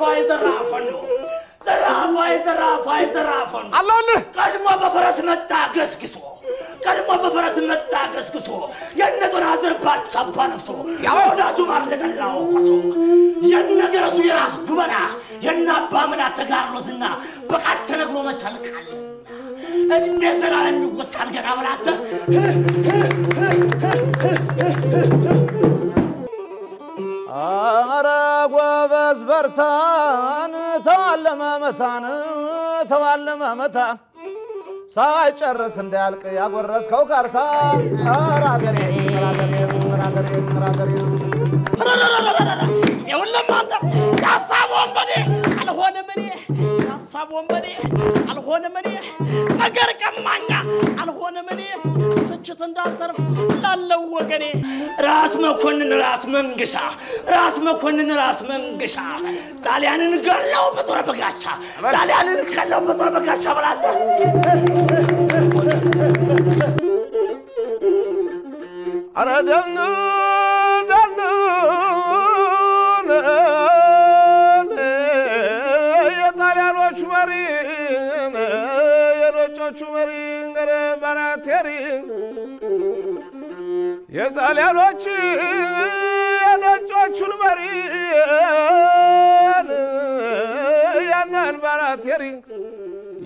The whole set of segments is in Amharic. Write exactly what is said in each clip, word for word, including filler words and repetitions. زرافة زرافة زرافة زرافة زرافة الله الله قد ما بفرس متاقس كسو قد ما بفرس متاقس كسو ينك ناصر بات شبا نفسو يولاتو مارلت الله فسو ينك رسو يراس قبنا ينا بامنا تقارلو زنا بقات تنقلو مجال قال أني سلام وصل جنا ولات. أمرك وبزبرتان تعلم متان تعلم متان سايج الرسم دالك يا قرص كوكارتا راجري راجري راجري راجري را را را را را يا ولا ما أنت يا سامون بدي أنا هون مني يا سامون بدي أنا هون مني نقر كمانجا أنا هون مني تجتن دار طرف لا لو جني راس ما كنا راس منقشة راس ما كنا راس منقشة تعالي أنا نقلّو بطور بقشة تعالي أنا نقلّو بطور بقشة بلاد أنا دلنا يا داليروشي يا نجوشون مريم يا نبراتيرين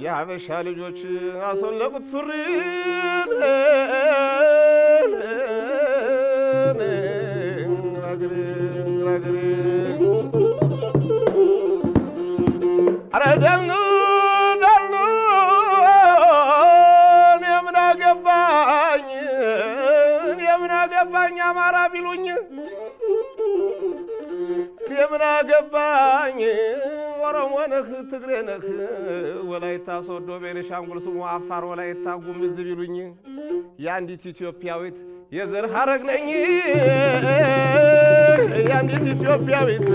يا بشالي جوشي أصلك تسرين أردنا تغرينك ولا يتصور دوبير شامل سمو أفر ولا يتقوم بالزبيرني ياندي تيتيوبياويت يزر حرقني ياندي تيتيوبياويت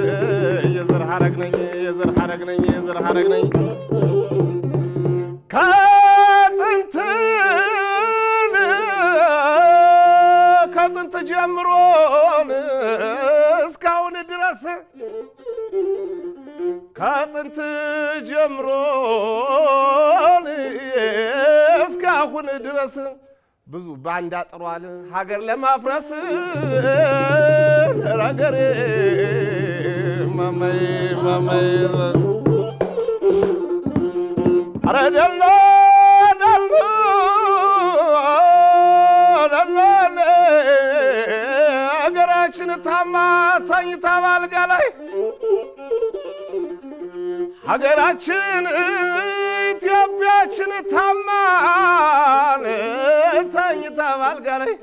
يزر حرقني يزر حرقني يزر حرقني كاتنت كاتنت جمرون سكون دراسة كاتنت جمرون اسكاون درس بزو باندا طروال هاجر لما فرس هاجر ماماي ماماي ارادلو دلو دلو هاجراچن تاما تاي تاوال گالاي ሀገራችን ኢትዮጵያችን ታማን ተኝታ ባልጋ ላይ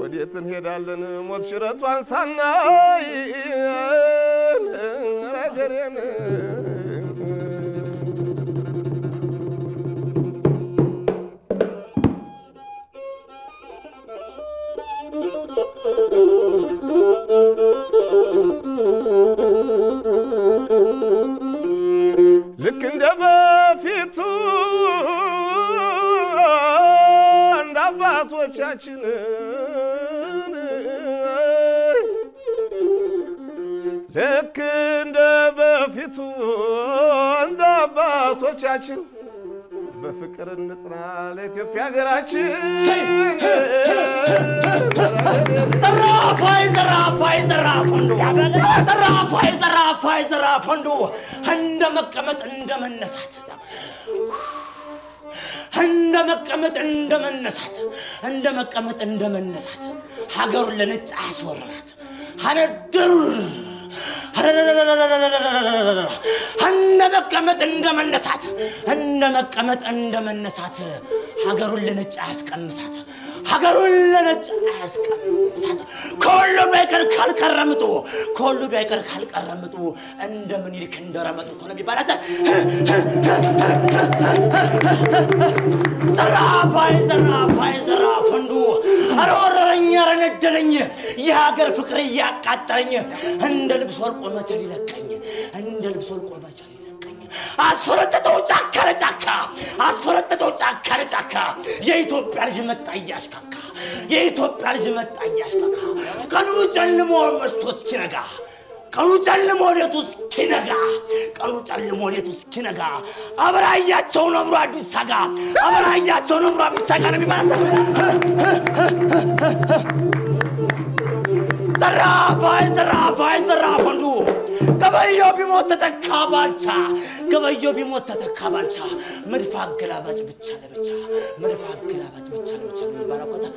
ወዴት እንሄዳለን ሞት ሽረቷን ሳናይ ረገሬን لك اندبا فيتو اندبا توچاچن لك اندبا فيتو اندبا توچاچن بفكر النصرى لإثيوبيا غراچن زرافة زرافة زرافة زرافة زرافة عندما قمت عندما النسحت عندما قمت عندما النسحت عندما قمت عندما النسحت حجر لنت أحسورات على الدر عندما قمت عندما النسحت عندما قمت عندما النسحت حجر لنت أحسكمسحت حجرون لنت أحسكمسحت كل بيكر خل كرمتو كل بيكر خل كرمتو عندما نيلك عندرمتو خنا ببارته زرافة زرافة زرافة ندو أرورني أرندلني يا غر فكري يا كاترني عندل بسول قوما جري لكني عندل بسول قوما جري أسرت توجاك رجاكا أسرت توجاك رجاكا يهتو برجمت أياشكا يهتو برجمت أياشكا كانوا جنموا مستوس كنجا كانوا تالي موريتو سكينغا كانوا تالي موريتو سكينغا أبرايا تونا برا بيساغا أبرايا تونا برا بيساغا نبي بارتا زرافة زرافة زرافة نو كبايو بموت تكابانشا كبايو بموت تكابانشا مرفع كلابات بتشال بتشال مرفع كلابات بتشال بتشال باركوتا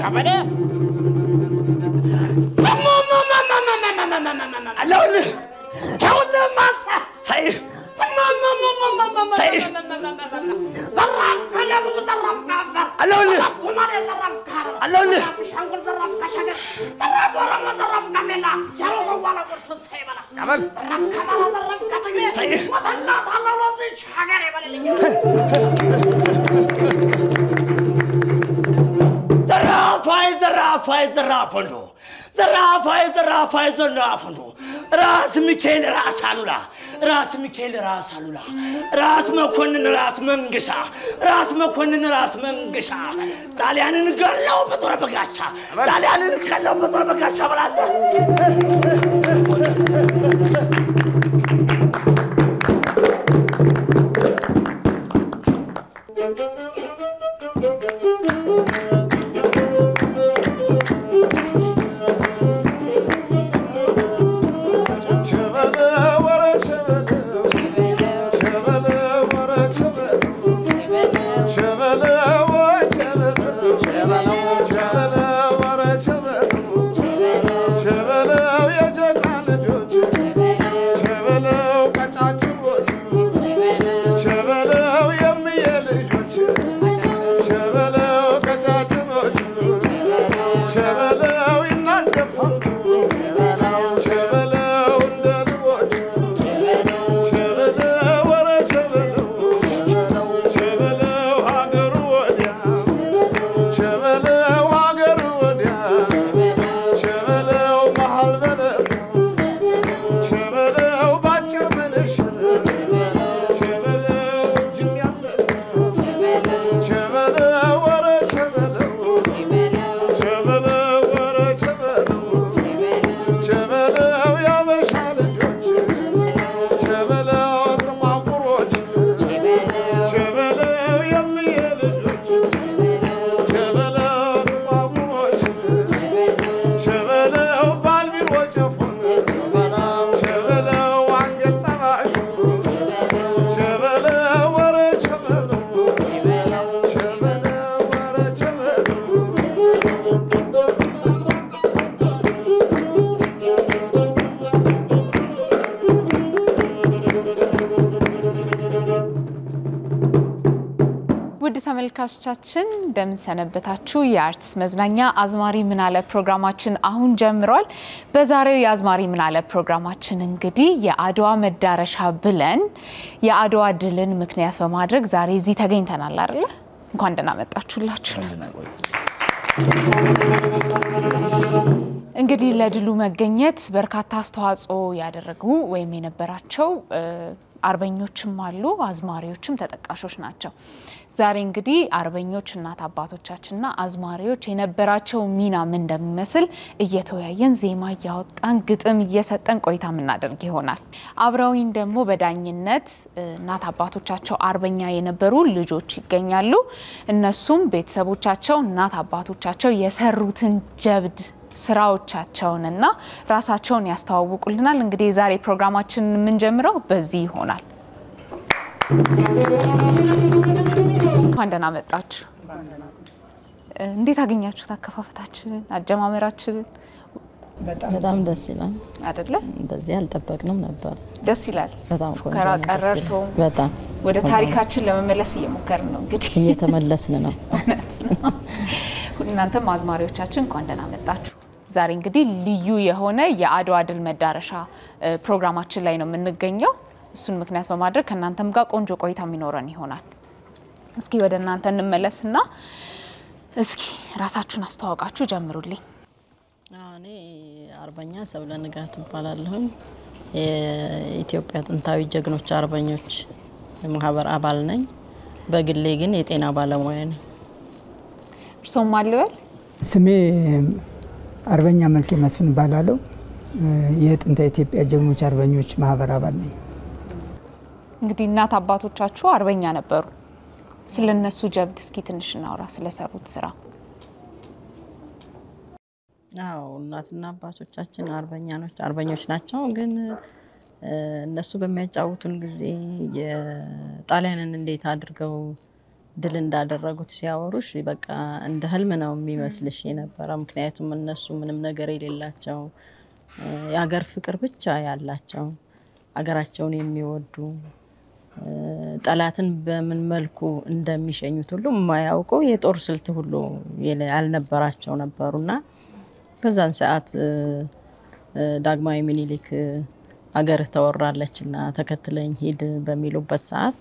كابانة ماما ماما ماما ماما ماما ماما ألون ألون ماتا سير ماما ماما ماما ماما سير زرافة أنا بقول زرافة ألون ألون زرافة كشنا زرافة ورما زرافة منا جالو ولا برشون سيبنا زرافة منا زرافة تجري سير وطلع طلع وزي شجر يبلي زرافة زرافة زرافة نو زرافة زرافة زرافة نو راس ميكيل راس هالولا راس ميكيل راس هالولا راس ما كونن راس منقشة راس ما كونن راس منقشة تعالي أنا نقلّو بطور بقاشة تعالي أنا نقلّو بطور بقاشة بلاتة ቻችን እንደምን ሰነበታችሁ የአርቲስ መዝናኛ አዝማሪ ምናለ ፕሮግራማችን አሁን ጀምሯል በዛሬው የአዝማሪ ምናለ ፕሮግራማችን እንግዲህ የአድዋ መዳረሻ ብለን የአድዋ ድልን ምክንያት በማድረግ ዛሬ እዚህ ተገኝተናል አይደል እንኳን ደህና መጣችሁላችሁ እንግዲህ ለድሉ መገኘት በርካታ አስተዋጽኦ ያደረጉ ወይም የነበራቸው አርበኞችም አሉ አዝማሪዎችም ተጠቃሾች ናቸው ዛሬ እንግዲህ አርበኞች እና አባቶቻችንና አዝማሪዎች የነበራቸው ሚና ምን እንደሚመስል እየተወያየን ዜማ ያወጣን ግጥም እየሰጠን ቆይታ ምናደርግ ይሆናል አብራውኝ ደግሞ በዳኝነት እና አባቶቻቸው አርበኛ የነበሩ ልጆች ይገኛሉ እነሱም ቤተሰቦቻቸው እና አባቶቻቸው የሰሩትን ጀብድ ስራዎቻቸውንና ራሳቸውን ያስተዋውቁልናል እንግዲህ ዛሬ ፕሮግራማችን ምን ጀምረው በዚህ ይሆናል አንደና መጣችሁ እንዴት አገኛችሁት አከፋፈታችንን አጀማመራችንን በጣም በጣም ደስ ይላል አይደለ እንደዚህ አልጠበቅንም ነበር ደስ ይላል በጣም ኮራ ቀረርቶ በጣም ወደ ታሪካችን ለመመለስ እየሞከርን ነው እንግዲህ እየተመለስን ነው እናንተም አዝማሪዎቻችን እንኳን ደህና መጣችሁ ዛሬ እንግዲህ ልዩ የሆነ የአድዋ ድል መዳረሻ ፕሮግራማችን ላይ ነው የምንገኘው እሱን ምክንያት በማድረግ ከናንተም ጋር ቆንጆ ቆይታ የሚኖረን ይሆናል እስኪ ወደ እናንተ እንመለስና እስኪ ራሳችሁን አስተዋውቃችሁ ጀምሩልኝ አኔ አርበኛ ሰብለ ንጋት እባላለሁ የኢትዮጵያ ጥንታዊ ጀግኖች አርበኞች ማህበር አባል ነኝ በግሌ ግን የጤና ባለሙያ ነኝ ሶማሊያ ስሜ አርበኛ መልከ መስፍን ባላለው የጥንት ኢትዮጵያ ጀግኖች አርበኞች ማህበር አባል ነኝ። እንግዲህ እናት አባቶቻችሁ አርበኛ ነበሩ። ስለነሱ ጀብድ እስኪ ትንሽ እናውራ ስለሰሩት ስራ። አዎ እናትና አባቶቻችን አርበኛኖች አርበኞች ናቸው ግን እነሱ በሚያጫውቱን ጊዜ የጣሊያንን እንዴት አድርገው ድል እንዳደረጉት ሲያወሩሽ በቃ እንደ ህልም ነው የሚመስልሽ የነበረ ምክንያቱም እነሱ ምንም ነገር የሌላቸው ያገር ፍቅር ብቻ ያላቸው አገራቸውን የሚወዱ ጣላትን በምን መልኩ እንደሚሸኙት ሁሉ ማያውቁ የጦር ስልት ሁሉ ያልነበራቸው ነበርና በዛን ሰዓት ዳግማዊ ምኒልክ አገር ተወራለችና ተከትለኝ ሄድ በሚሉበት ሰዓት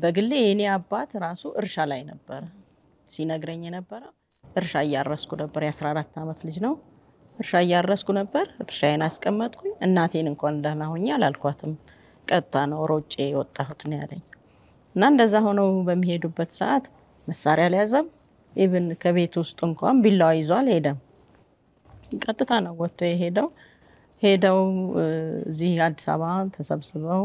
በግሌ የኔ አባት ራሱ እርሻ ላይ ነበር ሲነግረኝ ነበር እርሻ ያያረስኩ ነበር የ14 አመት ልጅ ነው እርሻ ያያረስኩ ነበር እርሻዬን አስቀመጥኩኝ እናቴን እንኳን ደህና ሆኛ አላልኳትም ቀጣ ነው ሮጬ ወጣሁት ነው ያለኝ እና እንደዛ ሆኖ በሚሄዱበት ሰዓት መሳሪያ ሊያዘም ኢቭን ከቤት ውስጥ እንኳን ቢላዋ ይዟል ሄደም ቀጥታ ነው ወጥቶ የሄደው ሄደው እዚህ አዲስ አበባ ተሰብስበው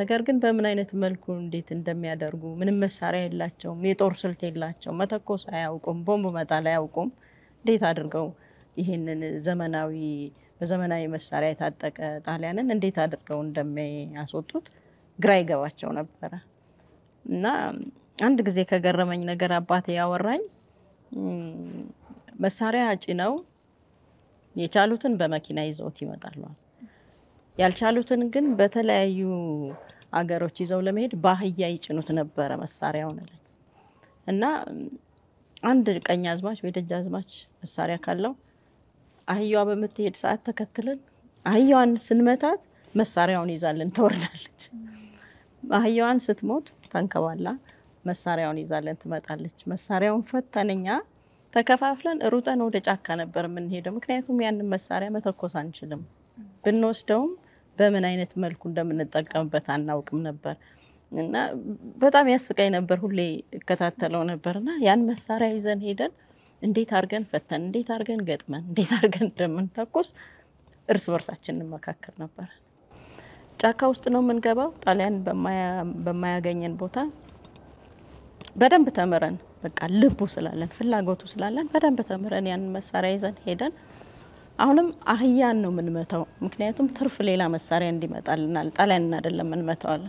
ነገር ግን በምን አይነት መልኩ እንዴት እንደሚያደርጉ ምንም መሳሪያ የላቸው የጦር ስልት የላቸው መተኮስ አያውቁም ቦምብ መጣል አያውቁም እንዴት አድርገው ይሄንን ዘመናዊ በዘመናዊ መሳሪያ የታጠቀ ጣሊያንን እንዴት አድርገው እንደሚያስወጡት ግራ ይገባቸው ነበር እና አንድ ጊዜ ከገረመኝ ነገር አባቴ ያወራኝ መሳሪያ አጭ ነው የቻሉትን በመኪና ይዘውት ይመጣሉ ያልቻሉትን ግን በተለያዩ አገሮች ይዘው ለመሄድ ባህያ ይጭኑት ነበር መሳሪያው ነበር እና አንድ ቀኛ አዝማች ወደጃ አዝማች መሳሪያ ካለው አህያዋ በመትሄድ ሰዓት ተከትለን አህያዋን ስንመታት መሳሪያውን ይዛልን ተወርዳለች አህያዋን ስትሞት ተንከባላ መሳሪያውን ይዛልን ትመጣለች መሳሪያውን ፈተነኛ ተከፋፍለን ሩጠን ወደ ጫካ ነበር ምን ሄደው ምክንያቱም ያን መሳሪያ መተኮስ አንችልም ብንወስደውም በምን አይነት መልኩ እንደምንጠቀምበት አናውቅም ነበር እና በጣም ያስቀይ ነበር ሁሌ ከተታተለው ነበርና ያን መሳሪያ ይዘን ሄደን እንዴት አርገን ፈተን እንዴት አርገን ገጥመን እንዴት አርገን እንደምንተኩስ እርስ በርሳችን መካከር ነበር ጫካ ውስጥ ነው መንገባው ጣሊያን በማያገኘን ቦታ በደንብ ተመረን በቃ ልቡ ስላለን ፍላጎቱ ስላለን በደንብ ተመረን ያን መሳሪያ ይዘን ሄደን አሁንም አህያን ነው ምን መተው ምክንያቱም ትርፍ ሌላ መሳሪያ እንዲመጣልናል ጣሊያን አይደለም ምን መተዋል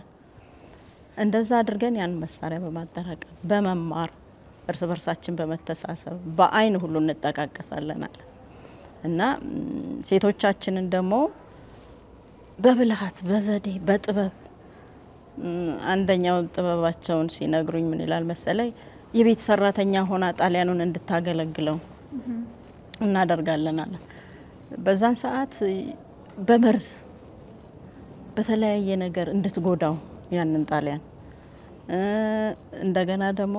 እንደዛ አድርገን ያን መሳሪያ በማጠራቀም በመማር እርስ በርሳችን በመተሳሰብ በአይን ሁሉ እንጠቃቀሳለናል እና ሴቶቻችንን ደሞ በብልሃት በዘዴ በጥበብ አንደኛው ጥበባቸውን ሲነግሩኝ ምን ይላል መሰለኝ የቤት ሰራተኛ ሆና ጣሊያኑን እንድታገለግለው እናደርጋለን አለ በዛን ሰዓት በመርዝ በተለያየ ነገር እንድትጎዳው ያንን ጣሊያን እንደገና ደሞ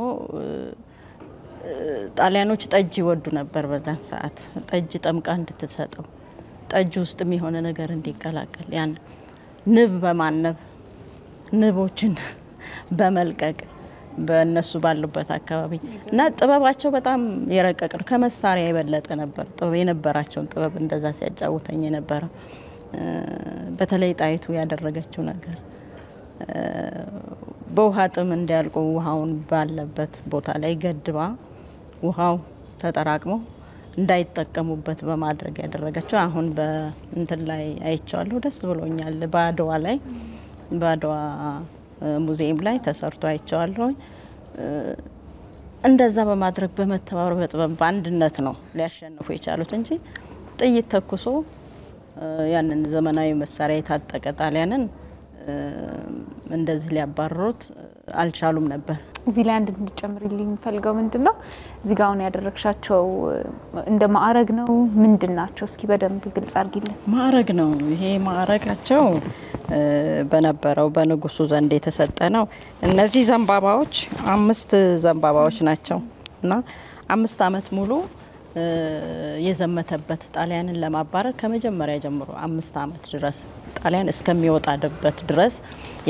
ጣሊያኖች ጠጅ ይወዱ ነበር በዛን ሰዓት ጠጅ ጠምቃ እንድትሰጠው ጠጅ ውስጥም የሆነ ነገር እንዲቀላቀል ያን ንብ በማነብ ንቦችን በመልቀቅ በእነሱ ባሉበት አካባቢ እና ጥበባቸው በጣም የረቀቀ ከመሳሪያ የበለጠ ነበር ጥበብ የነበራቸው ጥበብ እንደዛ ሲያጫውተኝ ነበር በተለይ ጣይቱ ያደረገችው ነገር በውሃጥም እንዲያልቆ ውሃውን ባለበት ቦታ ላይ ገድባ ውሃው ተጠራቅሞ እንዳይጠቀሙበት በማድረግ ያደረገችው አሁን በእንትን ላይ አይቻለሁ ደስ ብሎኛል ባዶዋ ላይ ባዶዋ ሙዚየም ላይ ተሰርቶ አይቻለሁ እንደዛ በማድረግ በመተባበር በጥበብ ባንድነት ነው ሊያሸንፉ የቻሉት እንጂ ጥይት ተኩሶ ያንን ዘመናዊ መሳሪያ የታጠቀ ጣሊያንን እንደዚህ ሊያባረሩት አልቻሉም ነበር زيلاند نجمر اللي نفلقو مندنو زيغاون يادركشاچو اند ماعرق نو مندناچو اسكي بدنب ግልጽ አርግልን ማዕረግ ነው ይሄ ማዕረጋቸው በነበረው በንጉሱ ዘንድ የተሰጠ ነው እነዚህ ዘንባባዎች አምስት ዘንባባዎች ናቸውና አምስት አመት ሙሉ የዘመተበት ጣሊያንን ለማባረር ከመጀመሪያ ጀምሮ አምስት አመት ድረስ ጣሊያን እስከሚወጣበት ድረስ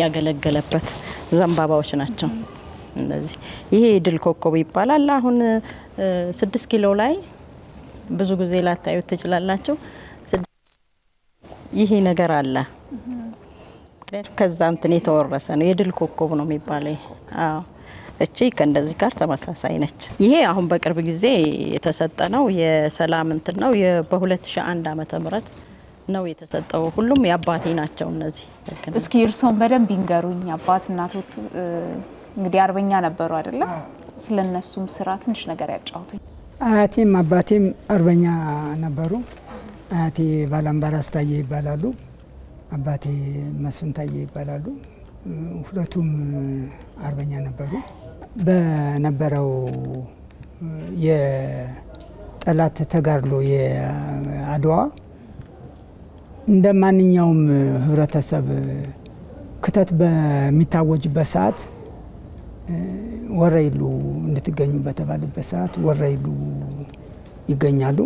ያገለገለበት ዘንባባዎች ናቸው እነዚህ ይሄ ድል ኮከብ ይባላል አሁን ስድስት ኪሎ ላይ ብዙ ጊዜ ላታዩ ተችላላችሁ ይሄ ነገር አለ ከዛም እንትን የተወረሰ ነው የድል ኮከብ ነው የሚባለው አዎ እቺ ከእንደዚህ ጋር ተመሳሳይ ነች ይሄ አሁን በቅርብ ጊዜ የተሰጠ ነው የሰላም እንትን ነው በ2001 ዓመተ ምህረት ነው የተሰጠው ሁሉም ያባቴ ናቸው እነዚህ እስኪ እርሶን በደንብ ይንገሩኝ አባት እናቶት እንግዲህ አርበኛ ነበሩ አይደል ስለነሱም ስራ ትንሽ ነገር ያጫውቱኝ አያቴም አባቴም አርበኛ ነበሩ አያቴ ባላምባራስ ታዬ ይባላሉ አባቴ መስፍን ታዬ ይባላሉ ሁለቱም አርበኛ ነበሩ በነበረው የጠላት ተጋድሎ የአድዋ እንደማንኛውም ህብረተሰብ ክተት በሚታወጅበት ሰዓት ወረይሉ እንድትገኙ በተባለበት ሰዓት ወረይሉ ይገኛሉ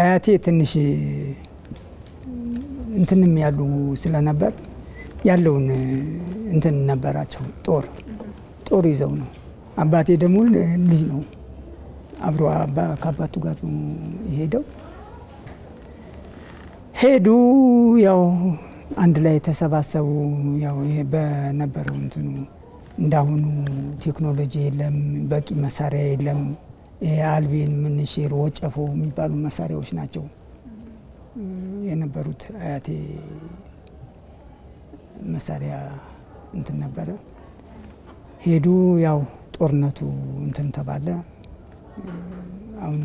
አያቴ ትንሽ እንትንም ያሉ ስለነበር ያለውን እንትን ነበራቸው ጦር ጦር ይዘው ነው አባቴ ደግሞ ልጅ ነው አብሮ አባ ካባቱ ጋር ይሄደው ሄዱ ያው አንድ ላይ ተሰባሰቡ ያው በነበረው እንትኑ እንዳሁኑ ቴክኖሎጂ የለም በቂ መሳሪያ የለም አልቤን ምን ሺር ወጨፎ የሚባሉ መሳሪያዎች ናቸው የነበሩት አያቴ መሳሪያ እንትን ነበር ሄዱ ያው ጦርነቱ እንትን ተባለ አሁን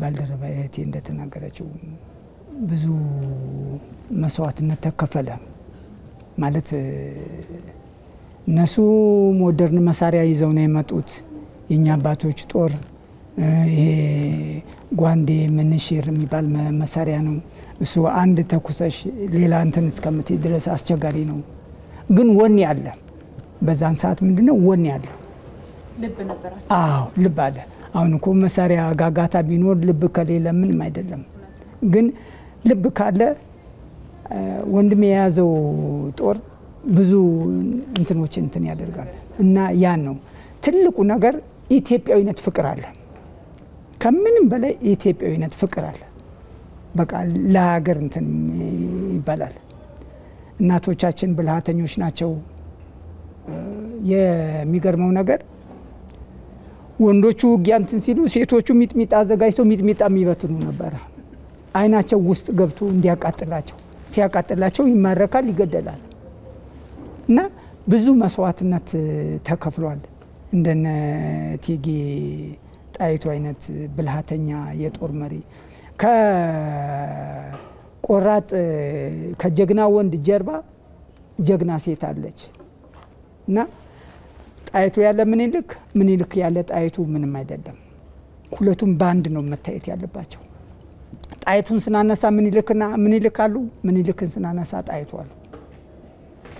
ባልደረባ አያቴ እንደተናገረችው ብዙ መስዋዕትነት ተከፈለ ማለት ነሱ ሞደርን መሳሪያ ይዘው ነው የመጡት የኛ አባቶች ጦር ይሄ ጓንዴ ምንሽር የሚባል መሳሪያ ነው እሱ አንድ ተኩሰሽ ሌላ አንተን እስከምት ድረስ አስቸጋሪ ነው ግን ወኔ አለ በዛን ሰዓት ምንድነው ወኔ አለ ልብ ነበራችሁ አዎ ልብ አለ አሁን እኮ መሳሪያ ጋጋታ ቢኖር ልብ ከሌለ ምንም አይደለም ግን ልብ ካለ ወንድም ያዘው ጦር ብዙ እንትኖች እንትን ያደርጋል እና ያን ነው ትልቁ ነገር ኢትዮጵያዊነት ፍቅር አለ ከምንም በላይ ኢትዮጵያዊነት ፍቅር አለ በቃ ለሀገር እንትን ይባላል እናቶቻችን ብልሃተኞች ናቸው የሚገርመው ነገር ወንዶቹ ውጊያ እንትን ሲሉ ሴቶቹ ሚጥሚጣ አዘጋጅተው ሚጥሚጣ የሚበትኑ ነበር አይናቸው ውስጥ ገብቶ እንዲያቃጥላቸው ሲያቃጥላቸው ይማረካል ይገደላል እና ብዙ መስዋዕትነት ተከፍሏል እንደነ ቲጊ ጣይቱ አይነት ብልሃተኛ የጦር መሪ ከቆራጥ ከጀግና ወንድ ጀርባ ጀግና ሴት አለች እና ጣይቱ ያለ ምኒልክ ምኒልክ ያለ ጣይቱ ምንም አይደለም ሁለቱም ባንድ ነው መታየት ያለባቸው ጣይቱን ስናነሳ ምኒልክና ምኒልክ አሉ ምኒልክን ስናነሳ ጣይቱ አሉ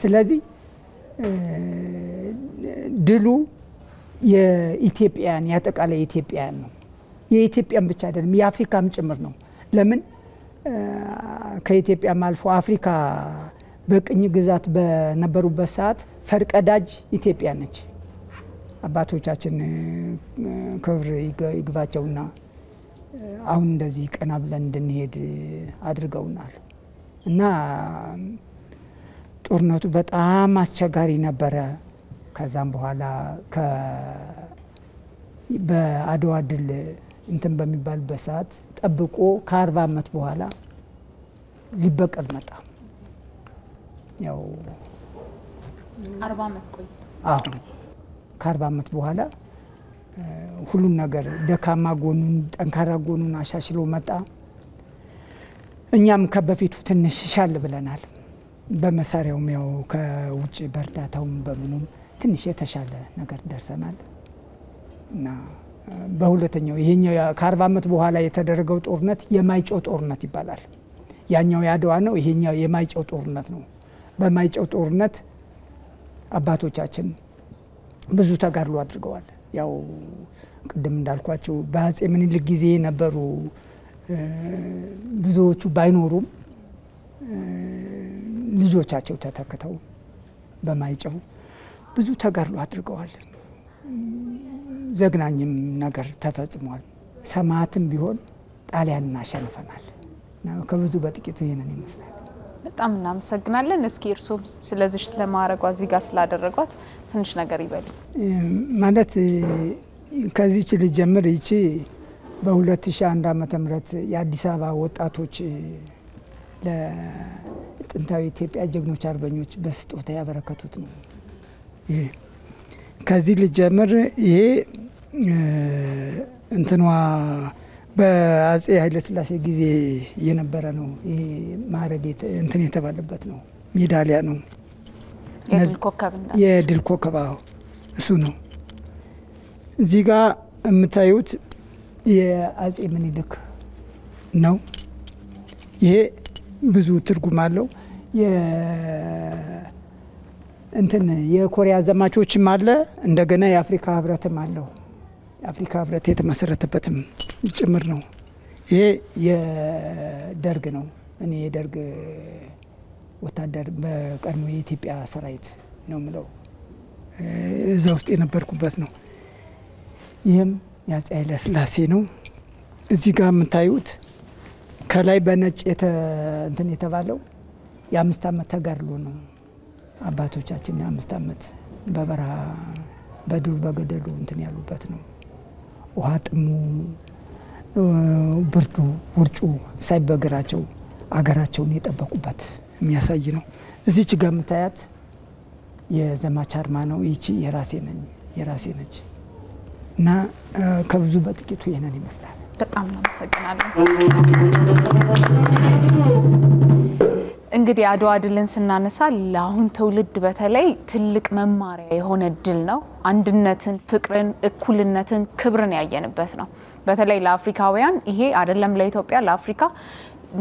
ስለዚህ ድሉ የኢትዮጵያን ያጠቃለ ኢትዮጵያን ነው የኢትዮጵያን ብቻ አይደለም የአፍሪካም ጭምር ነው ለምን ከኢትዮጵያ ማልፎ አፍሪካ በቅኝ ግዛት በነበሩበት ሰዓት ፈርቀዳጅ ኢትዮጵያ ነች አባቶቻችን ክብር ይግባቸውና አሁን እንደዚህ ቀና ብለን እንድንሄድ አድርገውናል እና ጦርነቱ በጣም አስቸጋሪ ነበር ከዛም በኋላ ከ በአድዋ ድል እንትን በሚባልበት ሰዓት ጠብቆ ከ40 አመት በኋላ ሊበቀል መጣ ያው አርባ አመት ቆይ አዎ ከ40 አመት በኋላ ሁሉን ነገር ደካማ ጎኑን ጠንካራ ጎኑን አሻሽሎ መጣ እኛም ከበፊቱ ትንሽ ሻል ብለናል በመሳሪያውም ያው ከውጭ በርታታውም በመኑም ትንሽ የተሻለ ነገር ደርሰናል እና በሁለተኛው ይሄኛው ከአርባ ዓመት በኋላ የተደረገው ጦርነት የማይጨው ጦርነት ይባላል ያኛው ያደዋ ነው ይሄኛው የማይጨው ጦርነት ነው በማይጨው ጦርነት አባቶቻችን ብዙ ተጋድሎ አድርገዋል ያው ቅድም እንዳልኳችሁ በአጼ ምኒልክ ጊዜ ነበሩ ብዙዎቹ ባይኖሩም ልጆቻቸው ተተከተው በማይጨው ብዙ ተጋድሎ አድርገዋል ዘግናኝም ነገር ተፈጽሟል ሰማዓትም ቢሆን ጣሊያንና ሸንፈናል ነው ከብዙ በጥቂቱ ይሄንን ይመስላል በጣም እናመሰግናለን እስኪ እርሱም ስለዚህ ስለማረጋው እዚህ ጋር ስላደረጓት ትንሽ ነገር ይበል ማለት ከዚህ ችል ጀምር እቺ በ2001 ዓመተ ምህረት የአዲስ አበባ ወጣቶች ለጥንታዊ ኢትዮጵያ ጀግኖች አርበኞች በስጦታ ያበረከቱት ነው ይሄ ከዚህ ልጅመር ይሄ እንትኗ በአጼ ኃይለ ሥላሴ ጊዜ የነበረ ነው ይሄ ማረግ እንትን የተባለበት ነው ሜዳሊያ ነው የድል ኮከብ እንዳ የድል ኮከብ እሱ ነው እዚህ ጋር የምታዩት የአጼ ምኒልክ ነው ይሄ ብዙ ትርጉም አለው የ እንትን የኮሪያ ዘማቾችም አለ እንደገና የአፍሪካ ህብረትም አለው አፍሪካ ህብረት የተመሰረተበትም ጭምር ነው ይሄ የደርግ ነው እኔ የደርግ ወታደር በቀድሞ የኢትዮጵያ ሰራዊት ነው ምለው እዛው ውስጥ የነበርኩበት ነው ይሄም ያጼ ኃይለ ሥላሴ ነው እዚህ ጋር የምታዩት ከላይ በነጭ እንትን የተባለው የአምስት ዓመት ተጋድሎ ነው አባቶቻችን አምስት ዓመት በበራ በዱር በገደሉ እንትን ያሉበት ነው ውሃጥሙ ብርዱ ወርጩ ሳይበግራቸው አገራቸውን የጠበቁበት የሚያሳይ ነው እዚች ጋር መታየት የዘማች አርማ ነው እቺ የራሴ ነኝ የራሴ ነች እና ከብዙ በጥቂቱ ይሄንን ይመስላል በጣም እናመሰግናለን እንግዲህ አድዋ ድልን ስናነሳ ለአሁን ተውልድ በተለይ ትልቅ መማሪያ የሆነ ድል ነው አንድነትን ፍቅርን እኩልነትን ክብርን ያየንበት ነው በተለይ ለአፍሪካውያን ይሄ አይደለም ለኢትዮጵያ ለአፍሪካ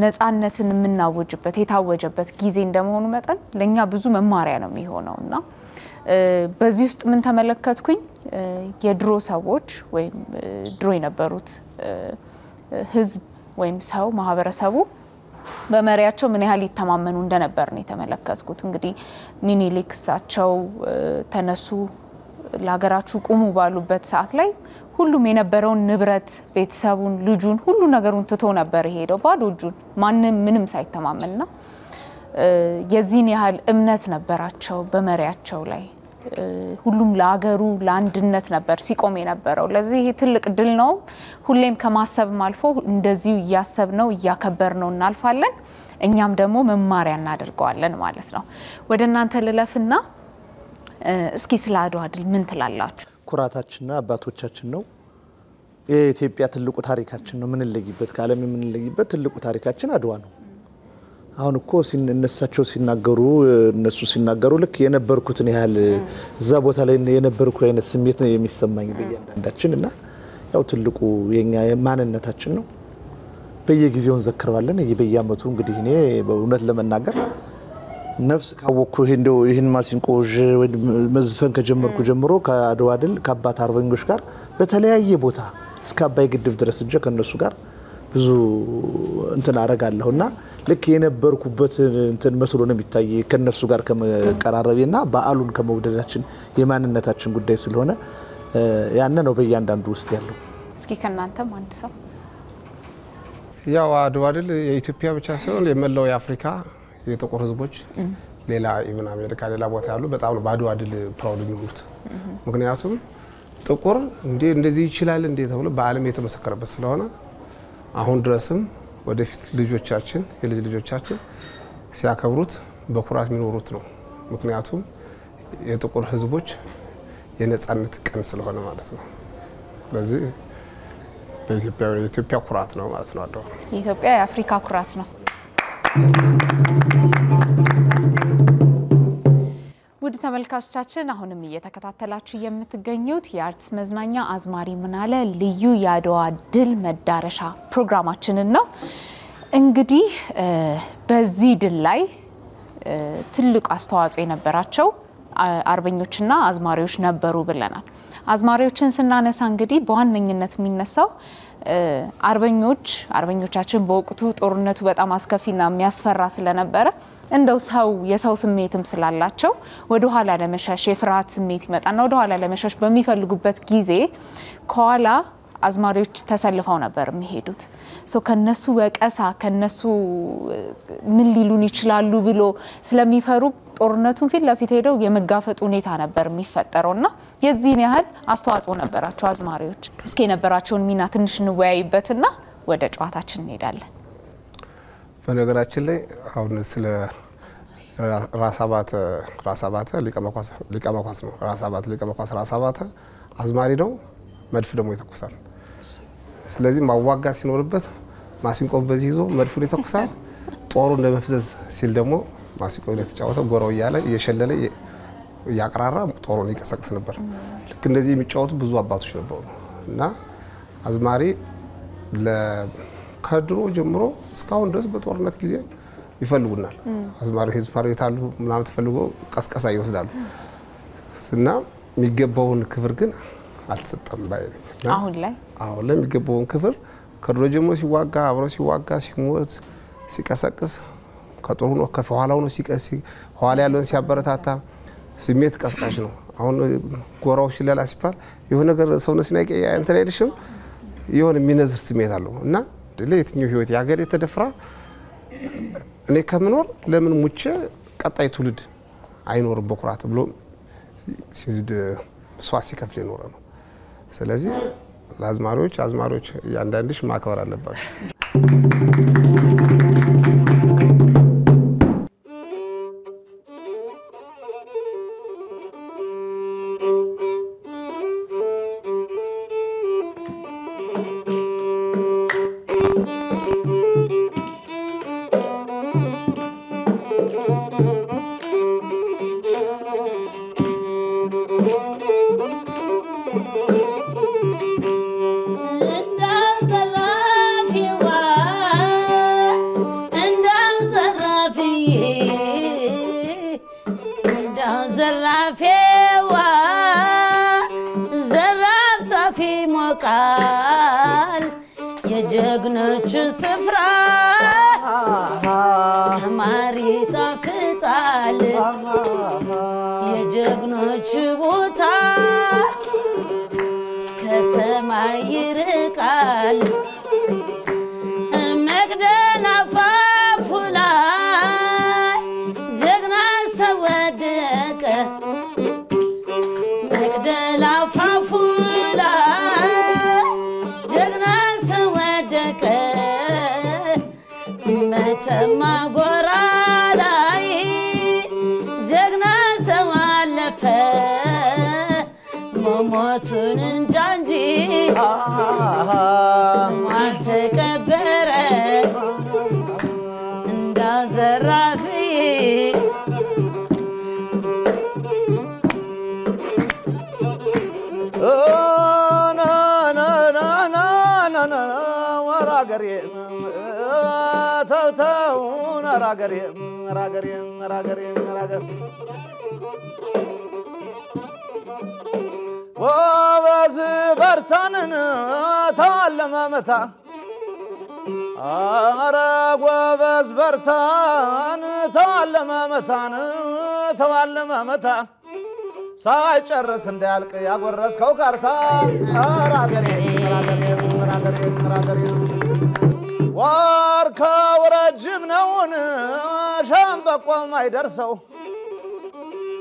ነፃነትን ምናወጅበት የታወጀበት ጊዜ እንደመሆኑ መጠን ለኛ ብዙ መማሪያ ነው የሚሆነውና በዚህ ውስጥ ምን ተመለከትኩኝ የድሮ ሰዎች ወይ ድሮ የነበሩት ህዝብ ወይም ሰው ማህበረሰቡ በመሪያቸው ምን ያህል ይተማመኑ እንደነበር ነው ተመለከትኩት እንግዲህ ሚኒሊክሳቸው ተነሱ ለሀገራችሁ ቁሙ ባሉበት ሰዓት ላይ ሁሉም የነበረው ንብረት ቤተሰቡን ልጁን ሁሉ ነገሩን ትቶ ነበር ሄደው ባዶ እጁን ማንንም ምንም ሳይተማመንና የዚህን ያህል እምነት ነበራቸው በመሪያቸው ላይ ሁሉም ለሀገሩ ለአንድነት ነበር ሲቆም የነበረው ለዚህ ትልቅ ድል ነው ሁሌም ከማሰብ ማልፎ እንደዚሁ ያሰብ ነው ያከበር ነው እናልፋለን እኛም ደግሞ መማሪያ እናደርጋለን ማለት ነው ወደናንተ ለለፍና እስኪ ስለ አድዋ ድል ምን ትላላችሁ ኩራታችንና አባቶቻችን ነው የኢትዮጵያ ትልቁ ታሪካችን ነው ምን ለይበት ካለም ምን ለይበት ትልቁ ታሪካችን አድዋ ነው አሁን እኮ ሲነሳቸው ሲናገሩ እነሱ ሲናገሩ ልክ የነበርኩት ነው ያህል እዛ ቦታ ላይ የነበርኩ አይነት ስሜት ነው የሚሰማኝ በእያንዳንዳችንና ያው ትልቁ የኛ ማንነታችን ነው በየጊዜው እንዘክረዋለን በየአመቱ እንግዲህ እኔ በእውነት ለመናገር ነፍስ ካወኩ እንደው ይሄን ማሲንቆጅ ወይ መዝፈን ከጀመርኩ ጀምሮ ከአድዋ ድል ከአባት አርበኞች ጋር በተለያየ ቦታ እስካባይ ግድብ ድረስ እጄ ከነሱ ጋር ብዙ እንትን አረጋለሁና ልክ የነበርኩበት እንትን መስሎ ነው የሚታይ ከነሱ ጋር ከመቀራረብና በአሉን ከመውደዳችን የማንነታችን ጉዳይ ስለሆነ ያነ ነው በእያንዳንዱ ውስጥ ያለው እስኪ ከናንተም አንድ ሰው ያው አድዋ ድል የኢትዮጵያ ብቻ ሳይሆን የመላው የአፍሪካ የጥቁር ህዝቦች ሌላ ኢቭን አሜሪካ ሌላ ቦታ ያሉ በጣም ባድዋ ድል ፕራውድ የሚሆኑት ምክንያቱም ጥቁር እንዴ እንደዚህ ይችላል እንዴ ተብሎ በአለም የተመሰከረበት ስለሆነ አሁን ድረስም ወደፊት ልጆቻችን የልጅ ልጆቻችን ሲያከብሩት በኩራት የሚኖሩት ነው ምክንያቱም የጥቁር ህዝቦች የነጻነት ቀን ስለሆነ ማለት ነው ስለዚህ በኢትዮጵያ የኢትዮጵያ ኩራት ነው ማለት ነው አድዋ የኢትዮጵያ የአፍሪካ ኩራት ነው ውድ ተመልካቾቻችን አሁንም እየተከታተላችሁ የምትገኙት የአርትስ መዝናኛ አዝማሪ ምናለ ልዩ ያድዋ ድል መዳረሻ ፕሮግራማችንን ነው። እንግዲህ በዚህ ድል ላይ ትልቅ አስተዋጽኦ የነበራቸው አርበኞችና አዝማሪዎች ነበሩ ብለናል። አዝማሪዎችን ስናነሳ እንግዲህ በዋነኝነት የሚነሳው አርበኞች አርበኞቻችን በወቅቱ ጦርነቱ በጣም አስከፊና የሚያስፈራ ስለነበረ እንደው ሰው የሰው ስሜትም ስላላቸው ወደ ኋላ ለመሻሽ የፍርሃት ስሜት ይመጣና ወደ ኋላ ለመሻሽ በሚፈልጉበት ጊዜ ከኋላ አዝማሪዎች ተሰልፈው ነበር የሚሄዱት። ሶ ከነሱ ወቀሳ ከነሱ ምን ሊሉን ይችላሉ ብሎ ስለሚፈሩ ጦርነቱን ፊት ለፊት ሄደው የመጋፈጥ ሁኔታ ነበር የሚፈጠረውና የዚህን ያህል አስተዋጽኦ ነበራቸው አዝማሪዎች። እስኪ የነበራቸውን ሚና ትንሽ እንወያይበትና ወደ ጨዋታችን እንሄዳለን። በነገራችን ላይ አሁን ስለ ራሳባተ ራሳባተ ሊቀመኳስ ሊቀመኳስ ነው ራሳባተ ሊቀመኳስ ራሳባተ አዝማሪ ነው መድፍ ደሞ ይተኩሳል። ስለዚህ ማዋጋ ሲኖርበት ማሲንቆ በዚህ ይዞ መድፍ ይተኩሳል። ጦሩ እንደመፍዘዝ ሲል ደሞ ማሲንቆ ለተጫወተው ጎራው ያለ የሸለለ ያቀራራ ጦሩን ይቀሰቅስ ነበር። ልክ እንደዚህ የሚጫወቱ ብዙ አባቶች ነበሩ እና አዝማሪ ለከድሮ ጀምሮ እስካሁን ድረስ በጦርነት ጊዜ ይፈልጉናል። አዝማሪ ህዝብ ታሪታሉ ምናምን ተፈልጎ ቀስቀሳ ይወስዳሉ እና የሚገባውን ክብር ግን አልተጠም ባይ ነው። አሁን ላይ አሁን ለሚገባውን ክፍር ከድሮጀሞ ሲዋጋ አብሮ ሲዋጋ ሲሞት ሲቀሰቅስ ከጦሩን ወከፈ ኋላው ነው ሲቀስ ኋላ ያለውን ሲያበረታታ ስሜት ቀስቃሽ ነው። አሁን ጎራው ሲላላ ሲባል የሆነ ነገር ሰውነስ ላይ አንተ ላይ ልሽም የሆነ ሚነዝር ስሜት አለው እና ለየትኛው ህይወት ያገሬ ተደፍራ እኔ ከመኖር ለምን ሙቼ ቀጣይ ትውልድ አይኖርም በኩራት ብሎ ሲዝድ ስዋሲ ከፍለ ኖር ነው። ስለዚህ አዝማሪዎች አዝማሪዎች ያንዳንድሽ ማክበር አለባችሁ። ሳይጨርስ እንዳልቀ ያጎረስከው ካርታ አራገሬ አራገሬ አራገሬ አራገሬ ዋርካው ረጅም ነውን ሻምበቆ ማይደርሰው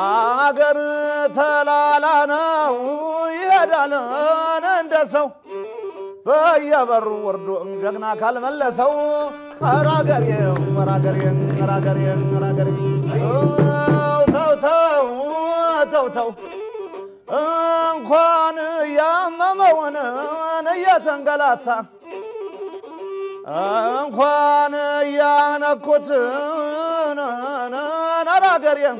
አገር ተላላናው ይሄዳል እንደሰው በየበሩ ወርዶ ጀግና ካልመለሰው አራገሬው አራገሬው አራገሬው አራገሬው ተው ተው ተው ተው እንኳን ያመመውን እየተንገላታ እንኳን ያነኩትን አራገሬው